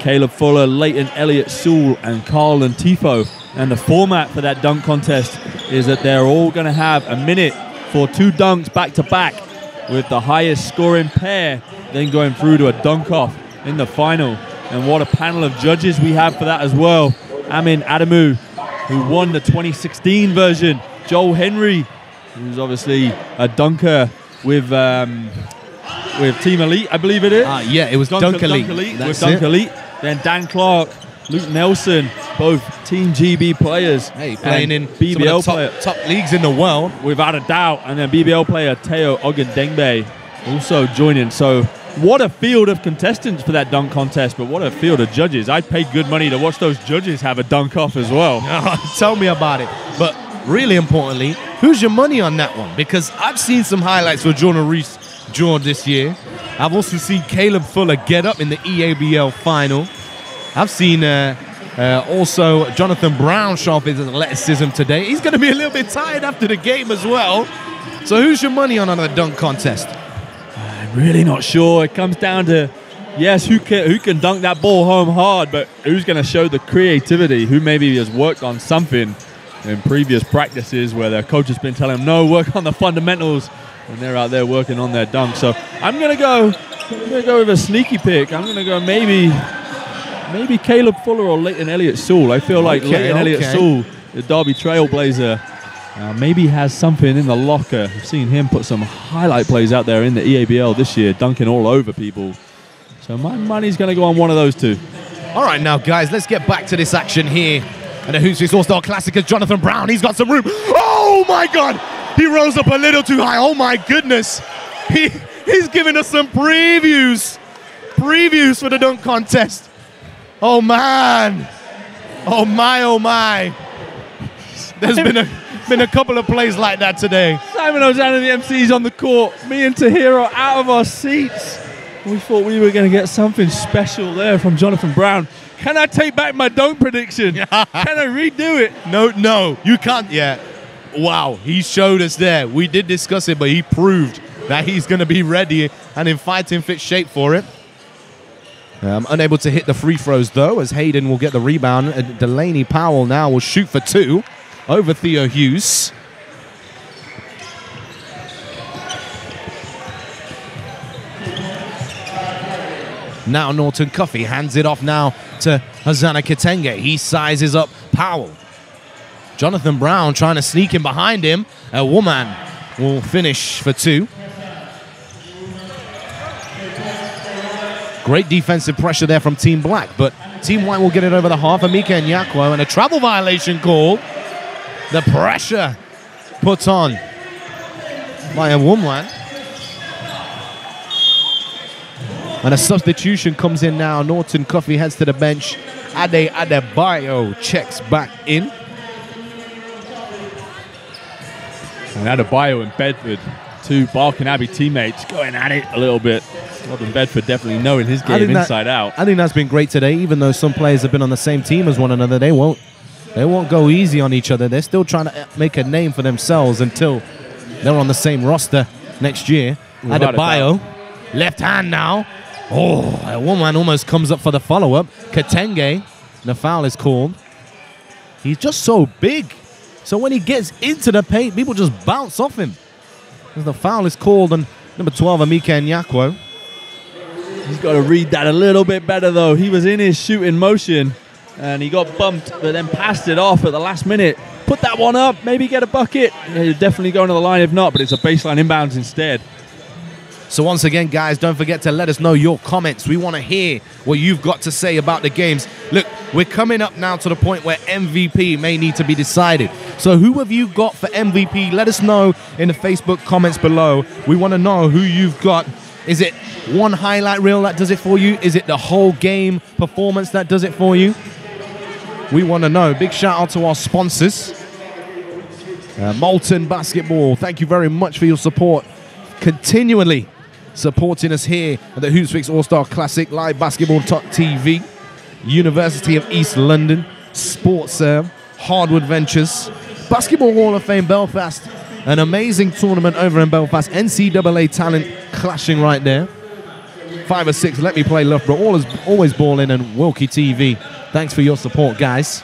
Caleb Fuller, Leighton Elliott Sewell, and Carl and Tifo. And the format for that dunk contest is that they're all going to have a minute for two dunks back-to-back, with the highest scoring pair then going through to a dunk-off in the final. And what a panel of judges we have for that as well. Amin Adamu, who won the twenty sixteen version. Joel Henry, who's obviously a dunker with... Um, with Team Elite, I believe it is. Uh, yeah, it was Dunk, Dunk Elite. Dunk Elite. With Dunk it. Elite. Then Dan Clark, Luke Nelson, both Team G B players. Hey, playing in B B L some of the top, top leagues in the world. Without a doubt. And then B B L player Theo Ogundenbe also joining. So what a field of contestants for that dunk contest, but what a field of judges. I'd pay good money to watch those judges have a dunk off as well. Tell me about it. But really importantly, who's your money on that one? Because I've seen some highlights for Jordan Reese George this year. I've also seen Caleb Fuller get up in the E A B L final. I've seen uh, uh, also Jonathan Brown show off his athleticism today. He's going to be a little bit tired after the game as well. So who's your money on another dunk contest? I'm really not sure. It comes down to, yes, who can, who can dunk that ball home hard, but who's going to show the creativity, who maybe has worked on something in previous practices where their coach has been telling them, no, work on the fundamentals, and they're out there working on their dunk. So I'm going to go I'm gonna go with a sneaky pick. I'm going to go maybe maybe Caleb Fuller or Leighton Elliott Sewell. I feel like okay, Leighton okay. Elliott Sewell, the Derby Trailblazer, uh, maybe has something in the locker. I've seen him put some highlight plays out there in the E A B L this year, dunking all over people. So my money's going to go on one of those two. All right, now, guys, let's get back to this action here. And the Hoosiers All-Star Classic is Jonathan Brown. He's got some room. Oh, my God. He rose up a little too high. Oh, my goodness. He, he's giving us some previews. Previews for the dunk contest. Oh, man. Oh, my, oh, my. There's been a, been a couple of plays like that today. Simon O'Zana, the M C's on the court. Me and Tahir are out of our seats. We thought we were going to get something special there from Jonathan Brown. Can I take back my dunk prediction? Can I redo it? No, no, you can't yet. Wow, he showed us there. We did discuss it, but he proved that he's going to be ready and in fighting fit shape for it. Um, unable to hit the free throws, though, as Hayden will get the rebound. And Delaney-Powell now will shoot for two over Theo Hughes. Now Norton-Cuffy hands it off now to Hosana Kitenge. He sizes up Powell. Jonathan Brown trying to sneak in behind him. A woman will finish for two. Great defensive pressure there from Team Black, but Team White will get it over the half. Amika and Nyakwo, and a travel violation call. The pressure put on by a woman. And a substitution comes in now. Norton-Cuffy heads to the bench. Ade Adebayo checks back in. And Adebayo and Bedford, two Barking Abbey teammates, going at it a little bit. Robin Bedford definitely knowing his game inside out. I think that's been great today, even though some players have been on the same team as one another. They won't, they won't go easy on each other. They're still trying to make a name for themselves until they're on the same roster next year. Adebayo, left hand now. Oh, a woman almost comes up for the follow-up. Kitenge, the foul is called. He's just so big. So when he gets into the paint, people just bounce off him. As the foul is called on number twelve, Amika Nyakwo. He's got to read that a little bit better, though. He was in his shooting motion, and he got bumped, but then passed it off at the last minute. Put that one up, maybe get a bucket. Yeah, you're definitely going to the line if not, but it's a baseline inbounds instead. So once again, guys, don't forget to let us know your comments. We want to hear what you've got to say about the games. Look, we're coming up now to the point where M V P may need to be decided. So who have you got for M V P? Let us know in the Facebook comments below. We want to know who you've got. Is it one highlight reel that does it for you? Is it the whole game performance that does it for you? We want to know. Big shout out to our sponsors. Uh, Molten Basketball, thank you very much for your support continually supporting us here at the HoopFix All-Star Classic, live basketball dot t v, University of East London, SportsServe, Hardwood Ventures, Basketball Hall of Fame Belfast, an amazing tournament over in Belfast, N C double A talent clashing right there. Five or Six, Let Me Play Loughborough, always, always balling, and Wilkie T V. Thanks for your support, guys.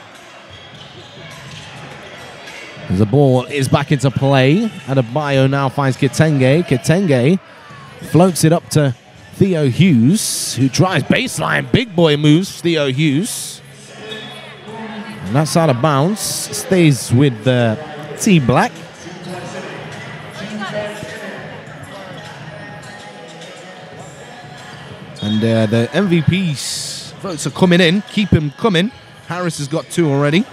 The ball is back into play. Adebayo now finds Kitenge. Kitenge floats it up to Theo Hughes, who tries baseline. Big boy moves, Theo Hughes. And that's out of bounds. Stays with the uh, T Black. And uh, the M V P votes are coming in. Keep him coming. Harris has got two already.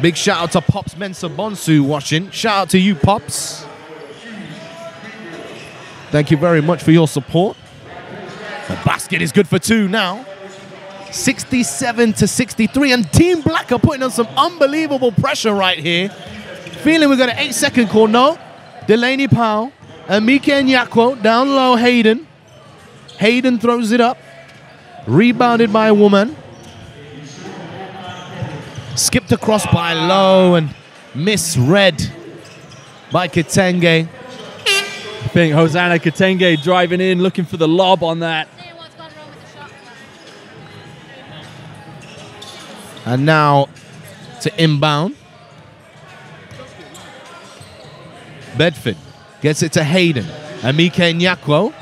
Big shout out to Pops Mensah-Bonsu watching. Shout out to you, Pops. Thank you very much for your support. The basket is good for two now. sixty-seven to sixty-three, and Team Black are putting on some unbelievable pressure right here. Feeling we've got an eight second call. No, Delaney-Powell, Amike Nyakwo, down low, Hayden. Hayden throws it up. Rebounded by a woman. Skipped across by Low and misread by Kitenge. I think Hosana Kitenge driving in, looking for the lob on that. And now to inbound. Bedford gets it to Hayden. Amike Nyakwo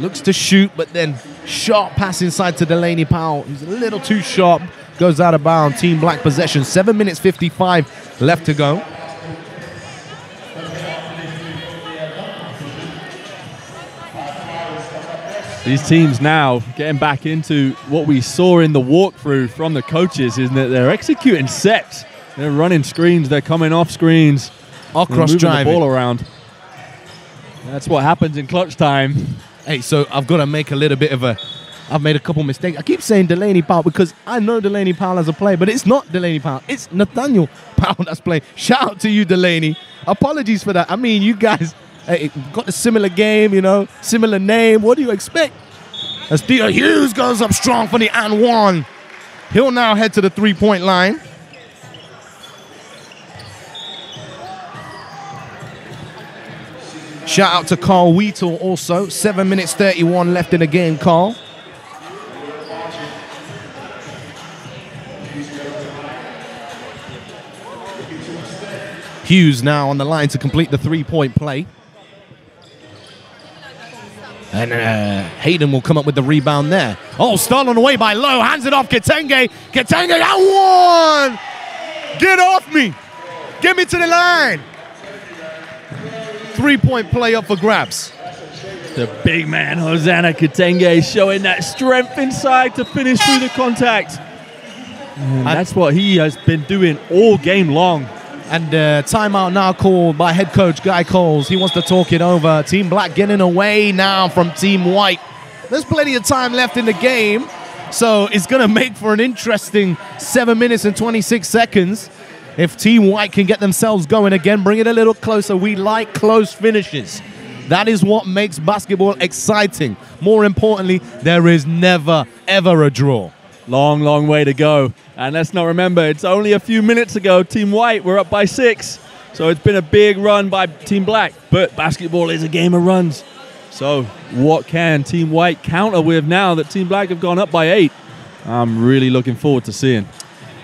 looks to shoot, but then sharp pass inside to Delaney-Powell, who's a little too sharp. Goes out of bounds. Team Black possession. seven minutes fifty-five left to go. These teams now getting back into what we saw in the walkthrough from the coaches, isn't it? They're executing sets. They're running screens. They're coming off screens. Or cross driving the ball around. That's what happens in clutch time. Hey, so I've got to make a little bit of a... I've made a couple mistakes. I keep saying Delaney-Powell because I know Delaney-Powell as a player, but it's not Delaney-Powell. It's Nathaniel Powell that's playing. Shout out to you, Delaney. Apologies for that. I mean, you guys hey, got a similar game, you know, similar name. What do you expect? As Theo Hughes goes up strong for the and one. He'll now head to the three-point line. Shout out to Carl Wheatle also. seven minutes thirty-one left in the game, Carl. Hughes now on the line to complete the three-point play. And uh, Hayden will come up with the rebound there. Oh, stolen away by Low. Hands it off Kitenge. Kitenge got one! Get off me! Get me to the line! Three-point play up for grabs. The big man, Hosana Kitenge, showing that strength inside to finish through the contact. And that's what he has been doing all game long. And uh, timeout now called by head coach Guy Coles. He wants to talk it over. Team Black getting away now from Team White. There's plenty of time left in the game, so it's going to make for an interesting seven minutes and twenty-six seconds. If Team White can get themselves going again, bring it a little closer. We like close finishes. That is what makes basketball exciting. More importantly, there is never, ever a draw. Long, long way to go. And let's not remember, it's only a few minutes ago, Team White were up by six. So it's been a big run by Team Black. But basketball is a game of runs. So what can Team White counter with now that Team Black have gone up by eight? I'm really looking forward to seeing.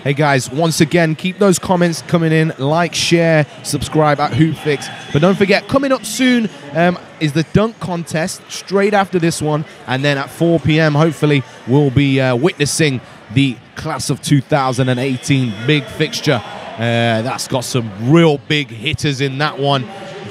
Hey guys, once again, keep those comments coming in. Like, share, subscribe at HoopFix. But don't forget, coming up soon um, is the dunk contest straight after this one. And then at four p m, hopefully, we'll be uh, witnessing the class of two thousand eighteen big fixture. Uh, that's got some real big hitters in that one.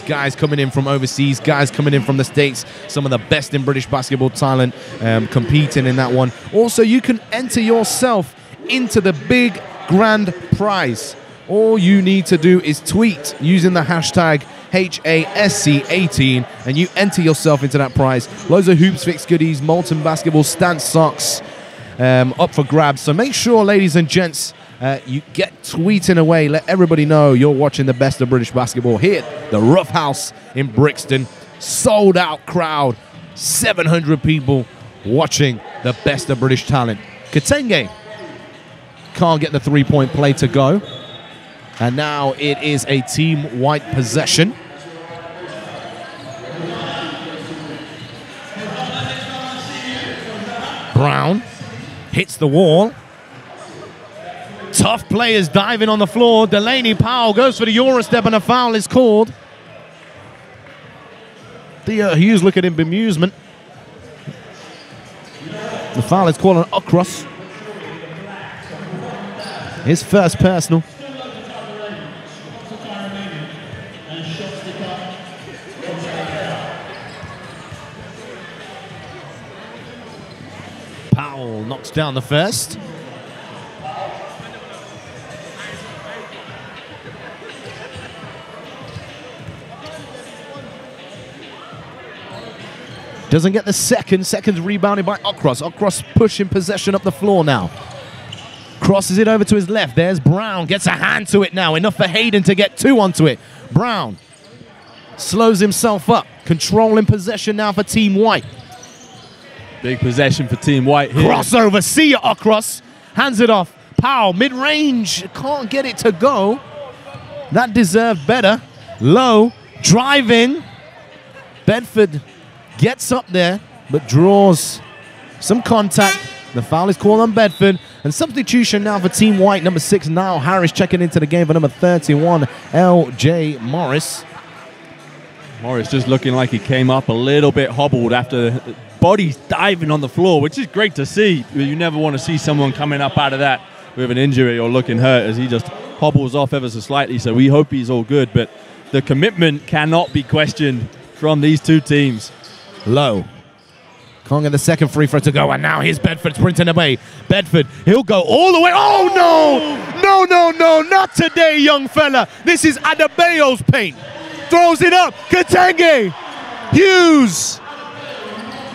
Guys coming in from overseas, guys coming in from the States, some of the best in British basketball talent um, competing in that one. Also, you can enter yourself into the big grand prize. All you need to do is tweet using the hashtag H A S C eighteen and you enter yourself into that prize. Loads of HoopsFix goodies, Molten Basketball, Stan socks um, up for grabs. So make sure, ladies and gents, uh, you get tweeting away. Let everybody know you're watching the best of British basketball here at the Rough House in Brixton. sold out crowd, seven hundred people watching the best of British talent. Kitenge can't get the three-point play to go. And now it is a team-wide possession. Brown hits the wall. Tough players diving on the floor. Delaney-Powell goes for the Eurostep and a foul is called. Theo Hughes looking in bemusement. The foul is called on Okros. His first personal. Powell knocks down the first. Doesn't get the second. Second's rebounded by Okros. Okros pushing possession up the floor now. Crosses it over to his left. There's Brown. Gets a hand to it now. Enough for Hayden to get two onto it. Brown slows himself up. Controlling possession now for Team White. Big possession for Team White here. Crossover. See ya, Okros. Hands it off. Powell, mid-range. Can't get it to go. That deserved better. Low. Driving. Bedford gets up there, but draws some contact. The foul is called on Bedford. And substitution now for Team White. Number six, Niall Harris checking into the game for number thirty-one, L J Morris. Morris just looking like he came up a little bit hobbled after bodies diving on the floor, which is great to see. You never want to see someone coming up out of that with an injury or looking hurt, as he just hobbles off ever so slightly. So we hope he's all good. But the commitment cannot be questioned from these two teams. Low. Can't get the second free throw to go. And now here's Bedford sprinting away. Bedford, he'll go all the way. Oh, no! No, no, no, not today, young fella. This is Adebayo's paint. Throws it up. Kitenge. Hughes.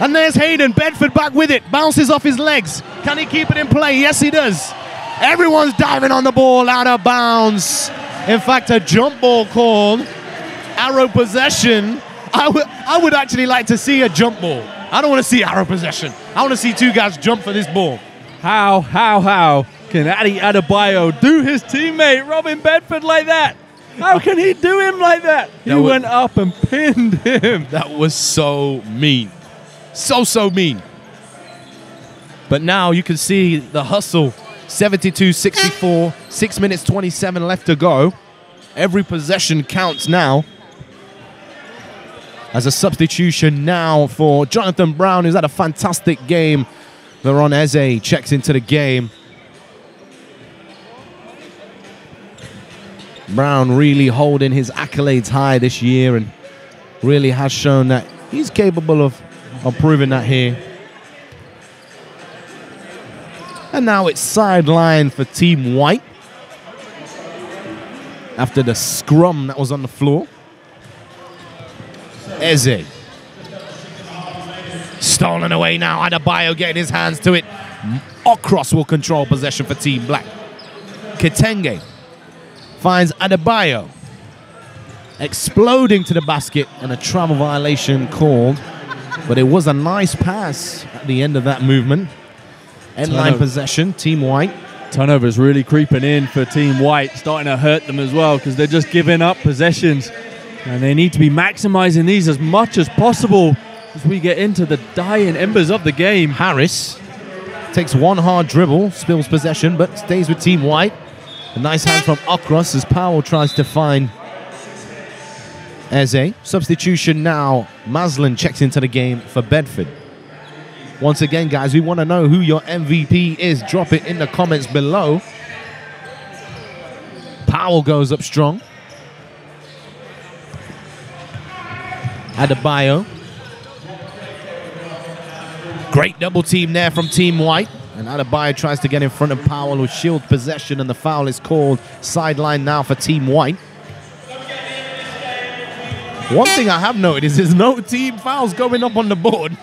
And there's Hayden. Bedford back with it. Bounces off his legs. Can he keep it in play? Yes, he does. Everyone's diving on the ball out of bounds. In fact, a jump ball called. Arrow possession. I would, I would actually like to see a jump ball. I don't want to see arrow possession. I want to see two guys jump for this ball. How, how, how can Ade Adebayo do his teammate Robin Bedford like that? How can he do him like that? He that was, went up and pinned him. That was so mean. So, so mean. But now you can see the hustle. seventy-two sixty-four, six minutes twenty-seven left to go. Every possession counts now. As a substitution now for Jonathan Brown, who's had a fantastic game. Laron Eze checks into the game. Brown really holding his accolades high this year and really has shown that he's capable of, of proving that here. And now it's sideline for Team White after the scrum that was on the floor. Eze. Stolen away now. Adebayo getting his hands to it. Okros will control possession for Team Black. Kitenge finds Adebayo. Exploding to the basket and a travel violation called. But it was a nice pass at the end of that movement. End-line possession, Team White. Turnovers really creeping in for Team White. Starting to hurt them as well because they're just giving up possessions. And they need to be maximizing these as much as possible as we get into the dying embers of the game. Harris takes one hard dribble, spills possession, but stays with Team White. A nice hand from Okros as Powell tries to find Eze. Substitution now. Maslin checks into the game for Bedford. Once again, guys, we want to know who your M V P is. Drop it in the comments below. Powell goes up strong. Adebayo. Great double team there from Team White. And Adebayo tries to get in front of Powell with shield possession and the foul is called. Sideline now for Team White. One thing I have noted is there's no team fouls going up on the board.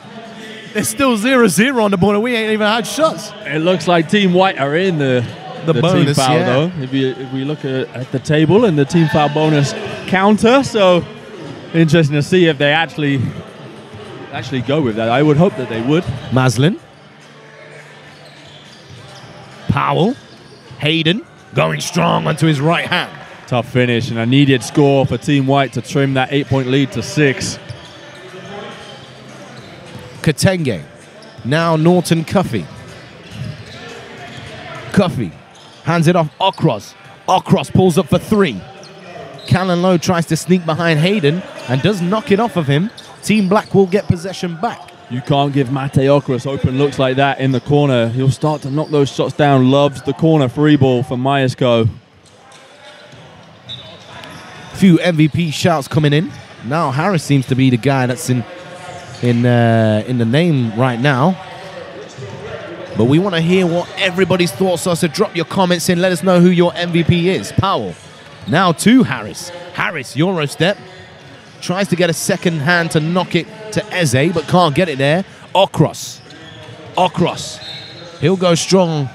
There's still zero zero on the board and we ain't even had shots. It looks like Team White are in the, the, the bonus, team foul, yeah. though. If, you, if we look at, at the table and the team foul bonus counter, so interesting to see if they actually actually go with that. I would hope that they would. Maslin. Powell. Hayden going strong onto his right hand. Tough finish and a needed score for Team White to trim that eight-point lead to six. Kitenge. Now Norton-Cuffy. Cuffy hands it off. Okros. Okros pulls up for three. Callan Low tries to sneak behind Hayden and does knock it off of him. Team Black will get possession back. You can't give Mate Okros open looks like that in the corner. He'll start to knock those shots down. Loves the corner free ball for Myerscough. Few M V P shouts coming in. Now Harris seems to be the guy that's in in uh, in the name right now. But we want to hear what everybody's thoughts are, so drop your comments in. Let us know who your M V P is. Powell. Now to Harris. Harris, Euro step. Tries to get a second hand to knock it to Eze, but can't get it there. Okros. Okros. He'll go strong.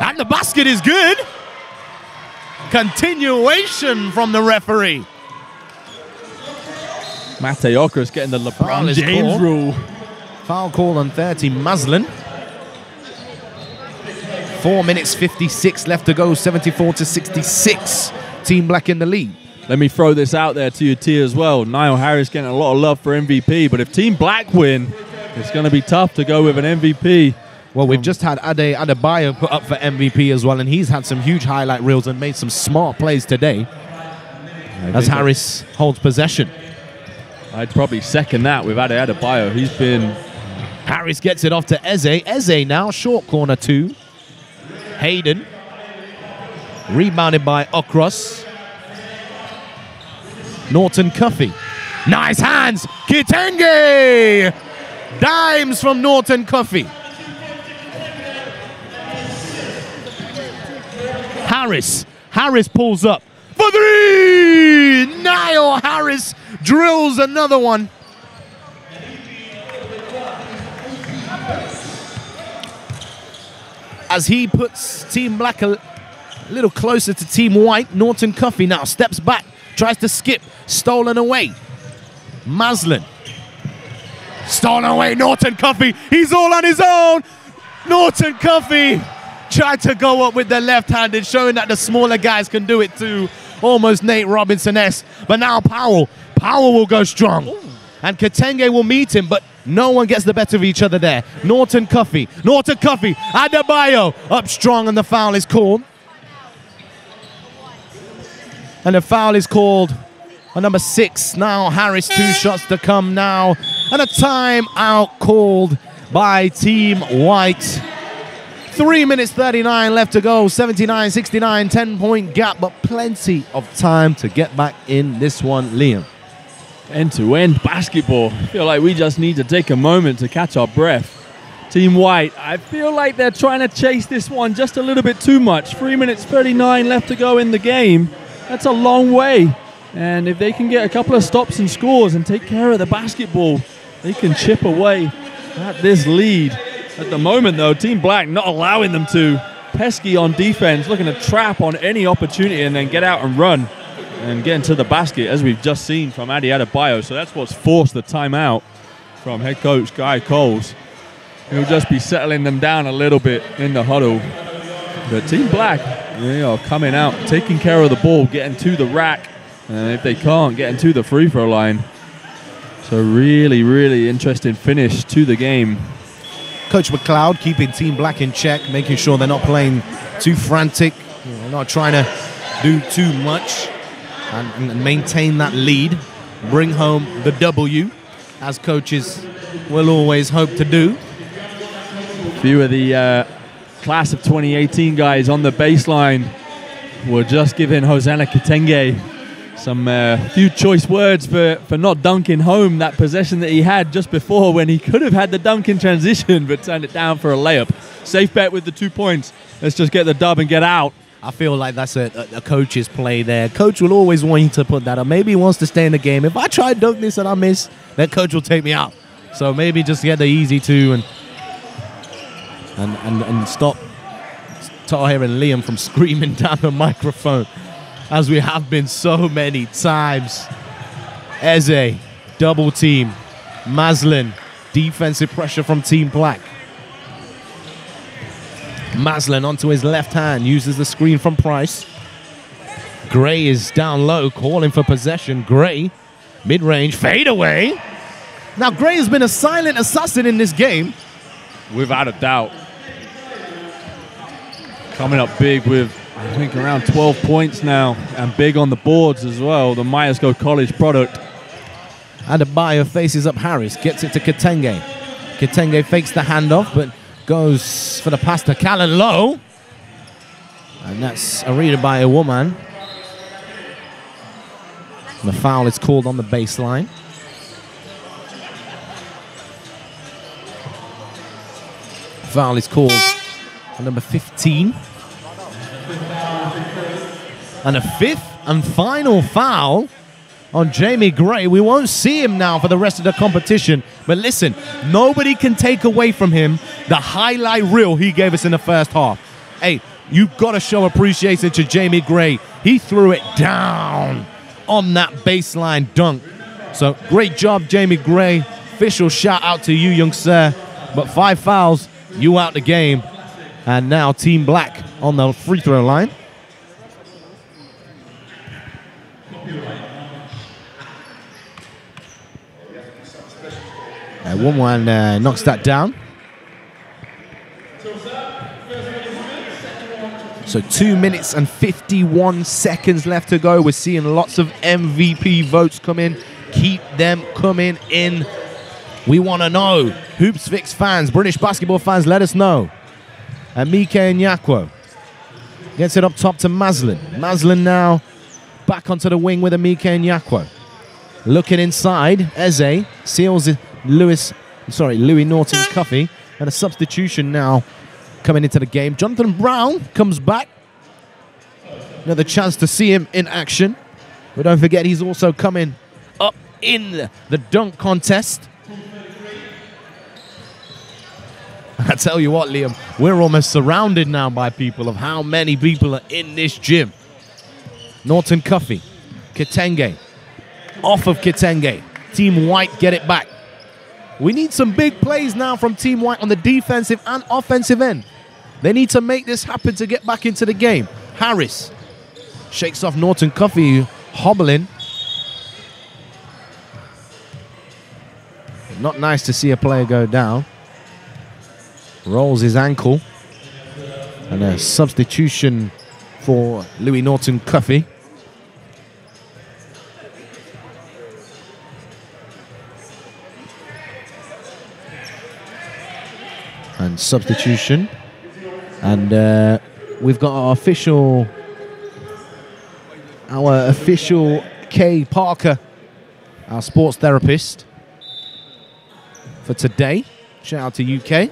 And the basket is good. Continuation from the referee. Mate Okros getting the LeBron James rule. Foul call on thirty, Maslin. four minutes fifty-six left to go, seventy-four to sixty-six. Team Black in the lead. Let me throw this out there to you, T, as well. Niall Harris getting a lot of love for M V P, but if Team Black win, it's going to be tough to go with an M V P. Well, we've um, just had Ade Adebayo put up for M V P as well, and he's had some huge highlight reels and made some smart plays today as Harris holds possession. I'd probably second that with Ade Adebayo. He's been... Harris gets it off to Eze. Eze now, short corner two. Hayden. Rebounded by Okros. Norton-Cuffy. Nice hands. Kitenge. Dimes from Norton-Cuffy. Harris. Harris pulls up for three. Niall Harris drills another one. As he puts Team Black a little closer to Team White. Norton-Cuffy now steps back. Tries to skip, stolen away. Maslin. Stolen away, Norton-Cuffy. He's all on his own. Norton-Cuffy tried to go up with the left-handed, showing that the smaller guys can do it too. Almost Nate Robinson-esque. But now Powell. Powell will go strong. Ooh. And Kitenge will meet him, but no one gets the better of each other there. Norton-Cuffy. Norton-Cuffy. Adebayo up strong, and the foul is called. And a foul is called on number six. Now Harris, two shots to come now. And a timeout called by Team White. three minutes thirty-nine left to go. seventy-nine sixty-nine, ten-point gap, but plenty of time to get back in this one, Liam. End-to-end basketball. I feel like we just need to take a moment to catch our breath. Team White, I feel like they're trying to chase this one just a little bit too much. three minutes thirty-nine left to go in the game. That's a long way, and if they can get a couple of stops and scores and take care of the basketball, they can chip away at this lead. At the moment, though, Team Black not allowing them to. Pesky on defense, looking to trap on any opportunity and then get out and run and get into the basket, as we've just seen from Ade Adebayo. So that's what's forced the timeout from head coach Guy Coles. He'll just be settling them down a little bit in the huddle. But Team Black... they are coming out, taking care of the ball, getting to the rack, and if they can't, getting to the free throw line. So really, really interesting finish to the game. Coach McLeod keeping Team Black in check, making sure they're not playing too frantic, they're not trying to do too much, and maintain that lead, bring home the W, as coaches will always hope to do. A few of the... Uh, Class of twenty eighteen guys on the baseline were just giving Hosana Kitenge some uh, few choice words for, for not dunking home that possession that he had just before, when he could have had the dunk in transition but turned it down for a layup. Safe bet with the two points. Let's just get the dub and get out. I feel like that's a, a coach's play there. Coach will always want you to put that up. Maybe he wants to stay in the game. If I try to dunk this and I miss, then coach will take me out. So maybe just get the easy two and... And, and, and stop Tahir and Liam from screaming down the microphone, as we have been so many times. Eze, double team. Maslin, defensive pressure from Team Black. Maslin onto his left hand, uses the screen from Price. Gray is down low, calling for possession. Gray, mid-range, fade away. Now Gray has been a silent assassin in this game. Without a doubt. Coming up big with, I think, around twelve points now, and big on the boards as well, the Myerscough College product. Adebayo faces up Harris, gets it to Kitenge. Kitenge fakes the handoff, but goes for the pass to Callan Low. And that's a reader by a woman. The foul is called on the baseline. Foul is called on number fifteen. And a fifth and final foul on Jamie Gray. We won't see him now for the rest of the competition. But listen, nobody can take away from him the highlight reel he gave us in the first half. Hey, you've got to show appreciation to Jamie Gray. He threw it down on that baseline dunk. So great job, Jamie Gray. Official shout out to you, young sir. But five fouls, you out the game. And now Team Black on the free throw line. Uh, one one uh, knocks that down. So two minutes and fifty-one seconds left to go. We're seeing lots of M V P votes come in. Keep them coming in. We want to know. HoopsFix fans, British basketball fans, let us know. And Mike Nyakwo gets it up top to Maslin. Maslin now back onto the wing with a Mike Nyakwo. Looking inside, Eze seals it. Lewis, sorry, Louis Norton-Cuffy, and a substitution now coming into the game. Jonathan Brown comes back. Another chance to see him in action. But don't forget, he's also coming up in the dunk contest. I tell you what, Liam, we're almost surrounded now by people of how many people are in this gym. Norton-Cuffy, Kitenge, off of Kitenge. Team White get it back. We need some big plays now from Team White on the defensive and offensive end. They need to make this happen to get back into the game. Harris shakes off Norton-Cuffy, hobbling. Not nice to see a player go down. Rolls his ankle. And a substitution for Louis Norton-Cuffy. And substitution, and uh, we've got our official, our official Kay Parker, our sports therapist for today. Shout out to U K.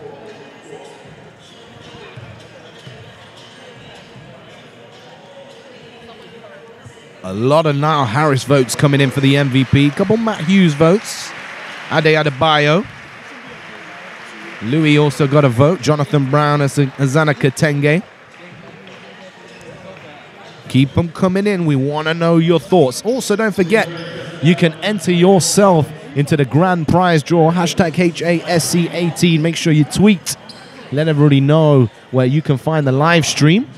A lot of Niall Harris votes coming in for the M V P. Couple Matt Hughes votes. Ade Adebayo. Louis also got a vote. Jonathan Brown and Hosana Kitenge. Keep them coming in. We want to know your thoughts. Also, don't forget, you can enter yourself into the grand prize draw. Hashtag H A S C eighteen. Make sure you tweet. Let everybody know where you can find the live stream.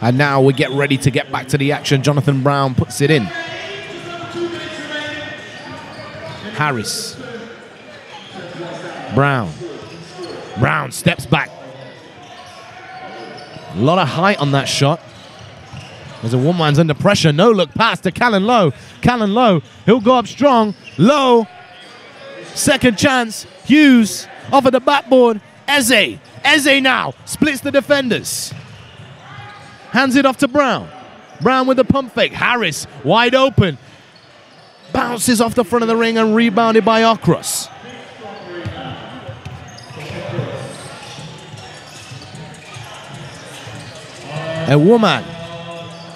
And now we get ready to get back to the action. Jonathan Brown puts it in. Harris. Brown. Brown steps back. A lot of height on that shot. There's a one-man's under pressure. No look pass to Callan Low. Callan Low. He'll go up strong. Low. Second chance. Hughes. Off of the backboard. Eze. Eze now. Splits the defenders. Hands it off to Brown. Brown with the pump fake. Harris, wide open. Bounces off the front of the ring and rebounded by Okros. A woman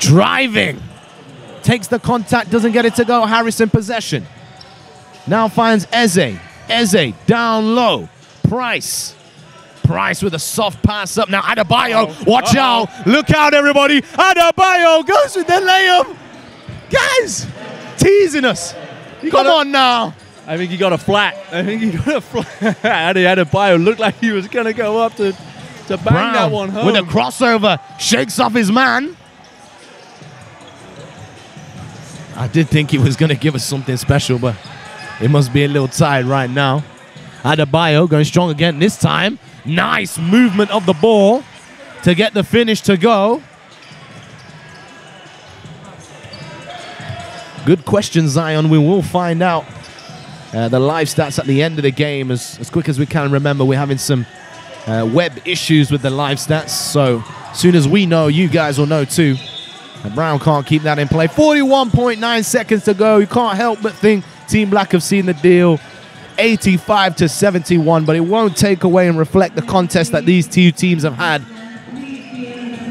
driving. Takes the contact, doesn't get it to go. Harris in possession. Now finds Eze. Eze down low. Price. Price with a soft pass up. Now Adebayo, oh, watch uh-oh. out. Look out, everybody. Adebayo goes with the layup. Guys, teasing us. You Come on now. I think he got a flat. I think he got a flat. Ade Adebayo looked like he was going to go up to, to bang Brown that one home. With a crossover, shakes off his man. I did think he was going to give us something special, but it must be a little tired right now. Adebayo going strong again this time. Nice movement of the ball to get the finish to go. Good question, Zion. We will find out uh, the live stats at the end of the game as, as quick as we can. Remember, we're having some uh, web issues with the live stats, so as soon as we know, you guys will know too. And Brown can't keep that in play. forty-one point nine seconds to go. You can't help but think Team Black have seen the deal. eighty-five to seventy-one, but it won't take away and reflect the contest that these two teams have had.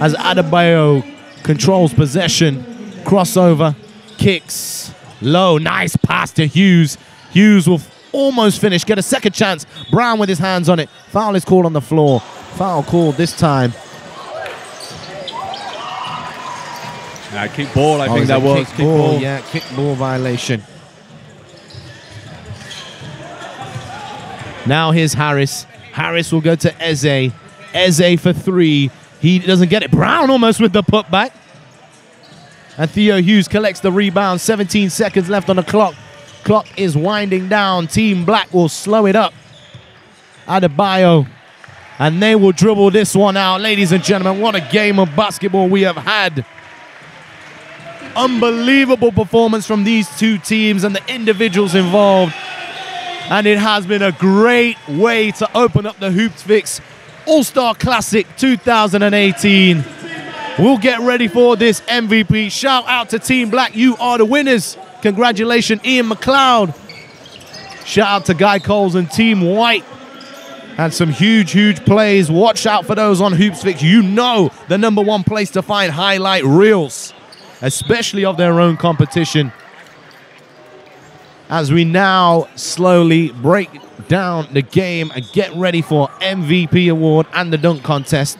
As Adebayo controls possession, crossover, kicks, low, nice pass to Hughes. Hughes will almost finish, get a second chance. Brown with his hands on it. Foul is called on the floor. Foul called this time. Nah, kick ball, I oh, think that was. Kick, kick ball, ball, yeah, kick ball violation. Now here's Harris. Harris will go to Eze. Eze for three. He doesn't get it. Brown almost with the putback. And Theo Hughes collects the rebound. seventeen seconds left on the clock. Clock is winding down. Team Black will slow it up. Adebayo. And they will dribble this one out. Ladies and gentlemen, what a game of basketball we have had. Unbelievable performance from these two teams and the individuals involved. And it has been a great way to open up the HoopFix All-Star Classic two thousand eighteen. We'll get ready for this M V P. Shout out to Team Black. You are the winners. Congratulations, Ian McLeod. Shout out to Guy Coles and Team White. And some huge, huge plays. Watch out for those on HoopFix. You know the number one place to find highlight reels, especially of their own competition. As we now slowly break down the game and get ready for M V P award and the dunk contest.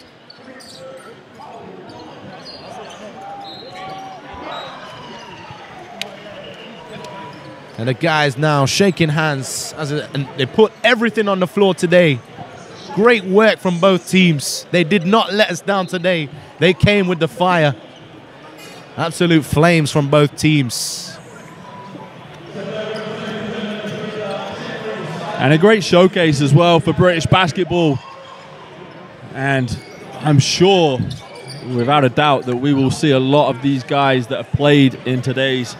And the guys now shaking hands as they put everything on the floor today. Great work from both teams. They did not let us down today. They came with the fire. Absolute flames from both teams. And a great showcase as well for British basketball. And I'm sure, without a doubt, that we will see a lot of these guys that have played in today's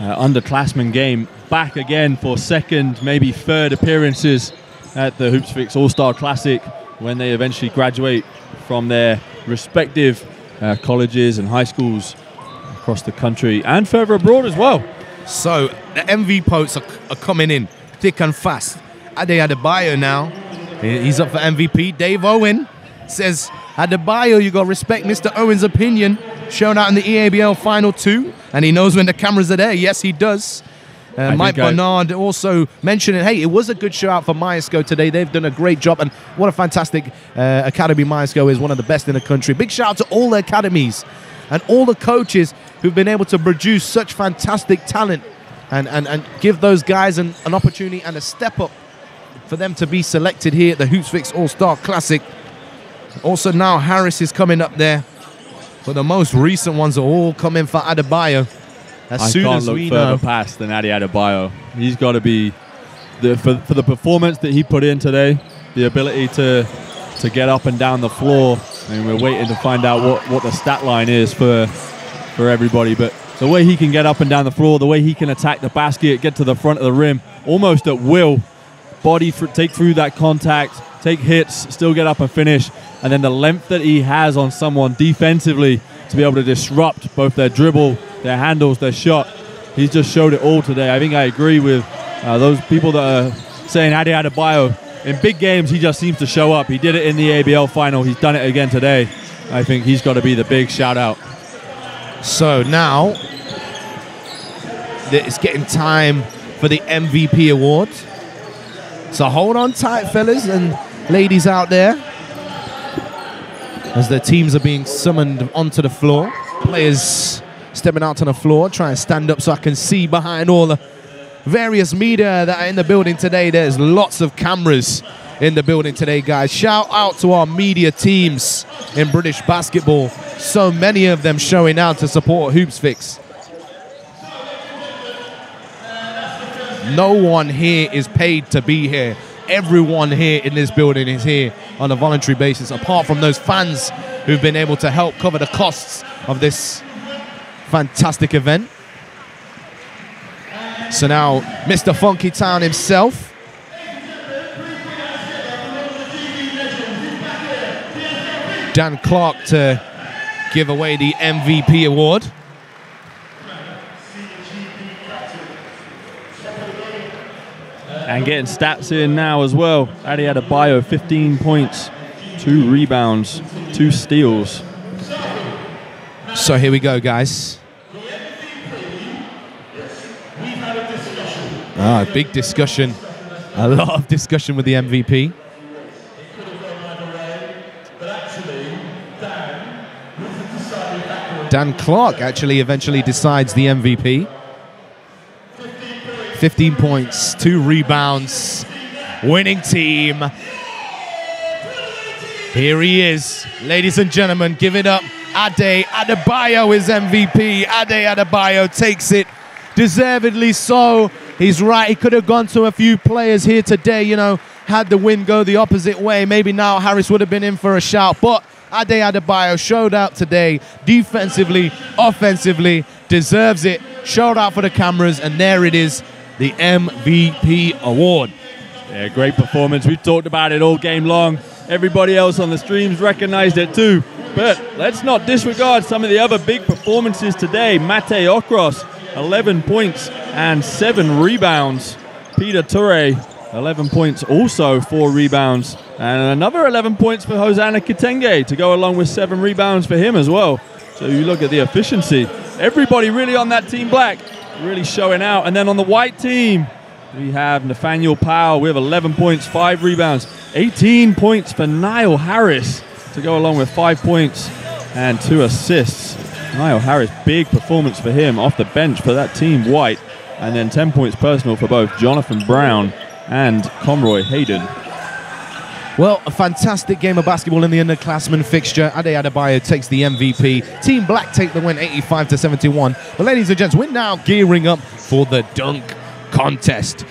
uh, underclassmen game back again for second, maybe third appearances at the HoopsFix All-Star Classic when they eventually graduate from their respective uh, colleges and high schools across the country and further abroad as well. So the M V P votes are, are coming in thick and fast. Ade Adebayo now, he's up for M V P. Dave Owen says, Adebayo, you got to respect Mister Owen's opinion, shown out in the E A B L Final two, and he knows when the cameras are there. Yes, he does. Uh, Mike Bernard I... also mentioning, hey, it was a good show out for Myerscough today. They've done a great job, and what a fantastic uh, academy. Myerscough is one of the best in the country. Big shout out to all the academies and all the coaches who've been able to produce such fantastic talent and, and, and give those guys an, an opportunity and a step up for them to be selected here at the HoopsFix All-Star Classic. Also now Harris is coming up there, but the most recent ones are all coming for Adebayo. As I soon can't as look we further know, past than Ade Adebayo. He's got to be, the, for, for the performance that he put in today, the ability to, to get up and down the floor, and we're waiting to find out what, what the stat line is for, for everybody, but the way he can get up and down the floor, the way he can attack the basket, get to the front of the rim, almost at will, body th take through that contact, take hits, still get up and finish, and then the length that he has on someone defensively to be able to disrupt both their dribble, their handles, their shot. He's just showed it all today. I think I agree with uh, those people that are saying Ade Adebayo. In big games, he just seems to show up. He did it in the A B L final. He's done it again today. I think he's got to be the big shout-out. So now it's getting time for the M V P award. So hold on tight, fellas and ladies out there. as their teams are being summoned onto the floor. Players stepping out on the floor, trying to stand up so I can see behind all the various media that are in the building today. There's lots of cameras in the building today, guys. Shout out to our media teams in British basketball. So many of them showing out to support HoopsFix. No one here is paid to be here. Everyone here in this building is here on a voluntary basis, apart from those fans who've been able to help cover the costs of this fantastic event. So now, Mister Funky Town himself. Dan Clark to give away the M V P award. And getting stats in now as well. Ade Adebayo, fifteen points, two rebounds, two steals. So here we go, guys. Ah, big discussion. A lot of discussion with the M V P. Dan Clark actually eventually decides the M V P. fifteen points, two rebounds, winning team. Here he is, ladies and gentlemen, give it up. Ade Adebayo is M V P. Ade Adebayo takes it, deservedly so. He's right, he could have gone to a few players here today, you know, had the win go the opposite way. Maybe Niall Harris would have been in for a shout, but Ade Adebayo showed out today, defensively, offensively, deserves it. Showed out for the cameras, and there it is, the M V P award. Yeah, great performance. We've talked about it all game long. Everybody else on the streams recognized it too. But let's not disregard some of the other big performances today. Mate Okros, eleven points and seven rebounds. Peter Toure, eleven points, also four rebounds. And another eleven points for Hosana Kitenge to go along with seven rebounds for him as well. So you look at the efficiency. Everybody really on that team black, really showing out. And then on the white team, we have Nathaniel Powell. We have eleven points, five rebounds, eighteen points for Niall Harris to go along with five points and two assists. Niall Harris, big performance for him off the bench for that team white. And then ten points personal for both Jonathan Brown and Conroy Hayden. Well, a fantastic game of basketball in the underclassmen fixture. Ade Adebayo takes the M V P. Team Black take the win, eighty-five to seventy-one. But ladies and gents, we're now gearing up for the dunk contest.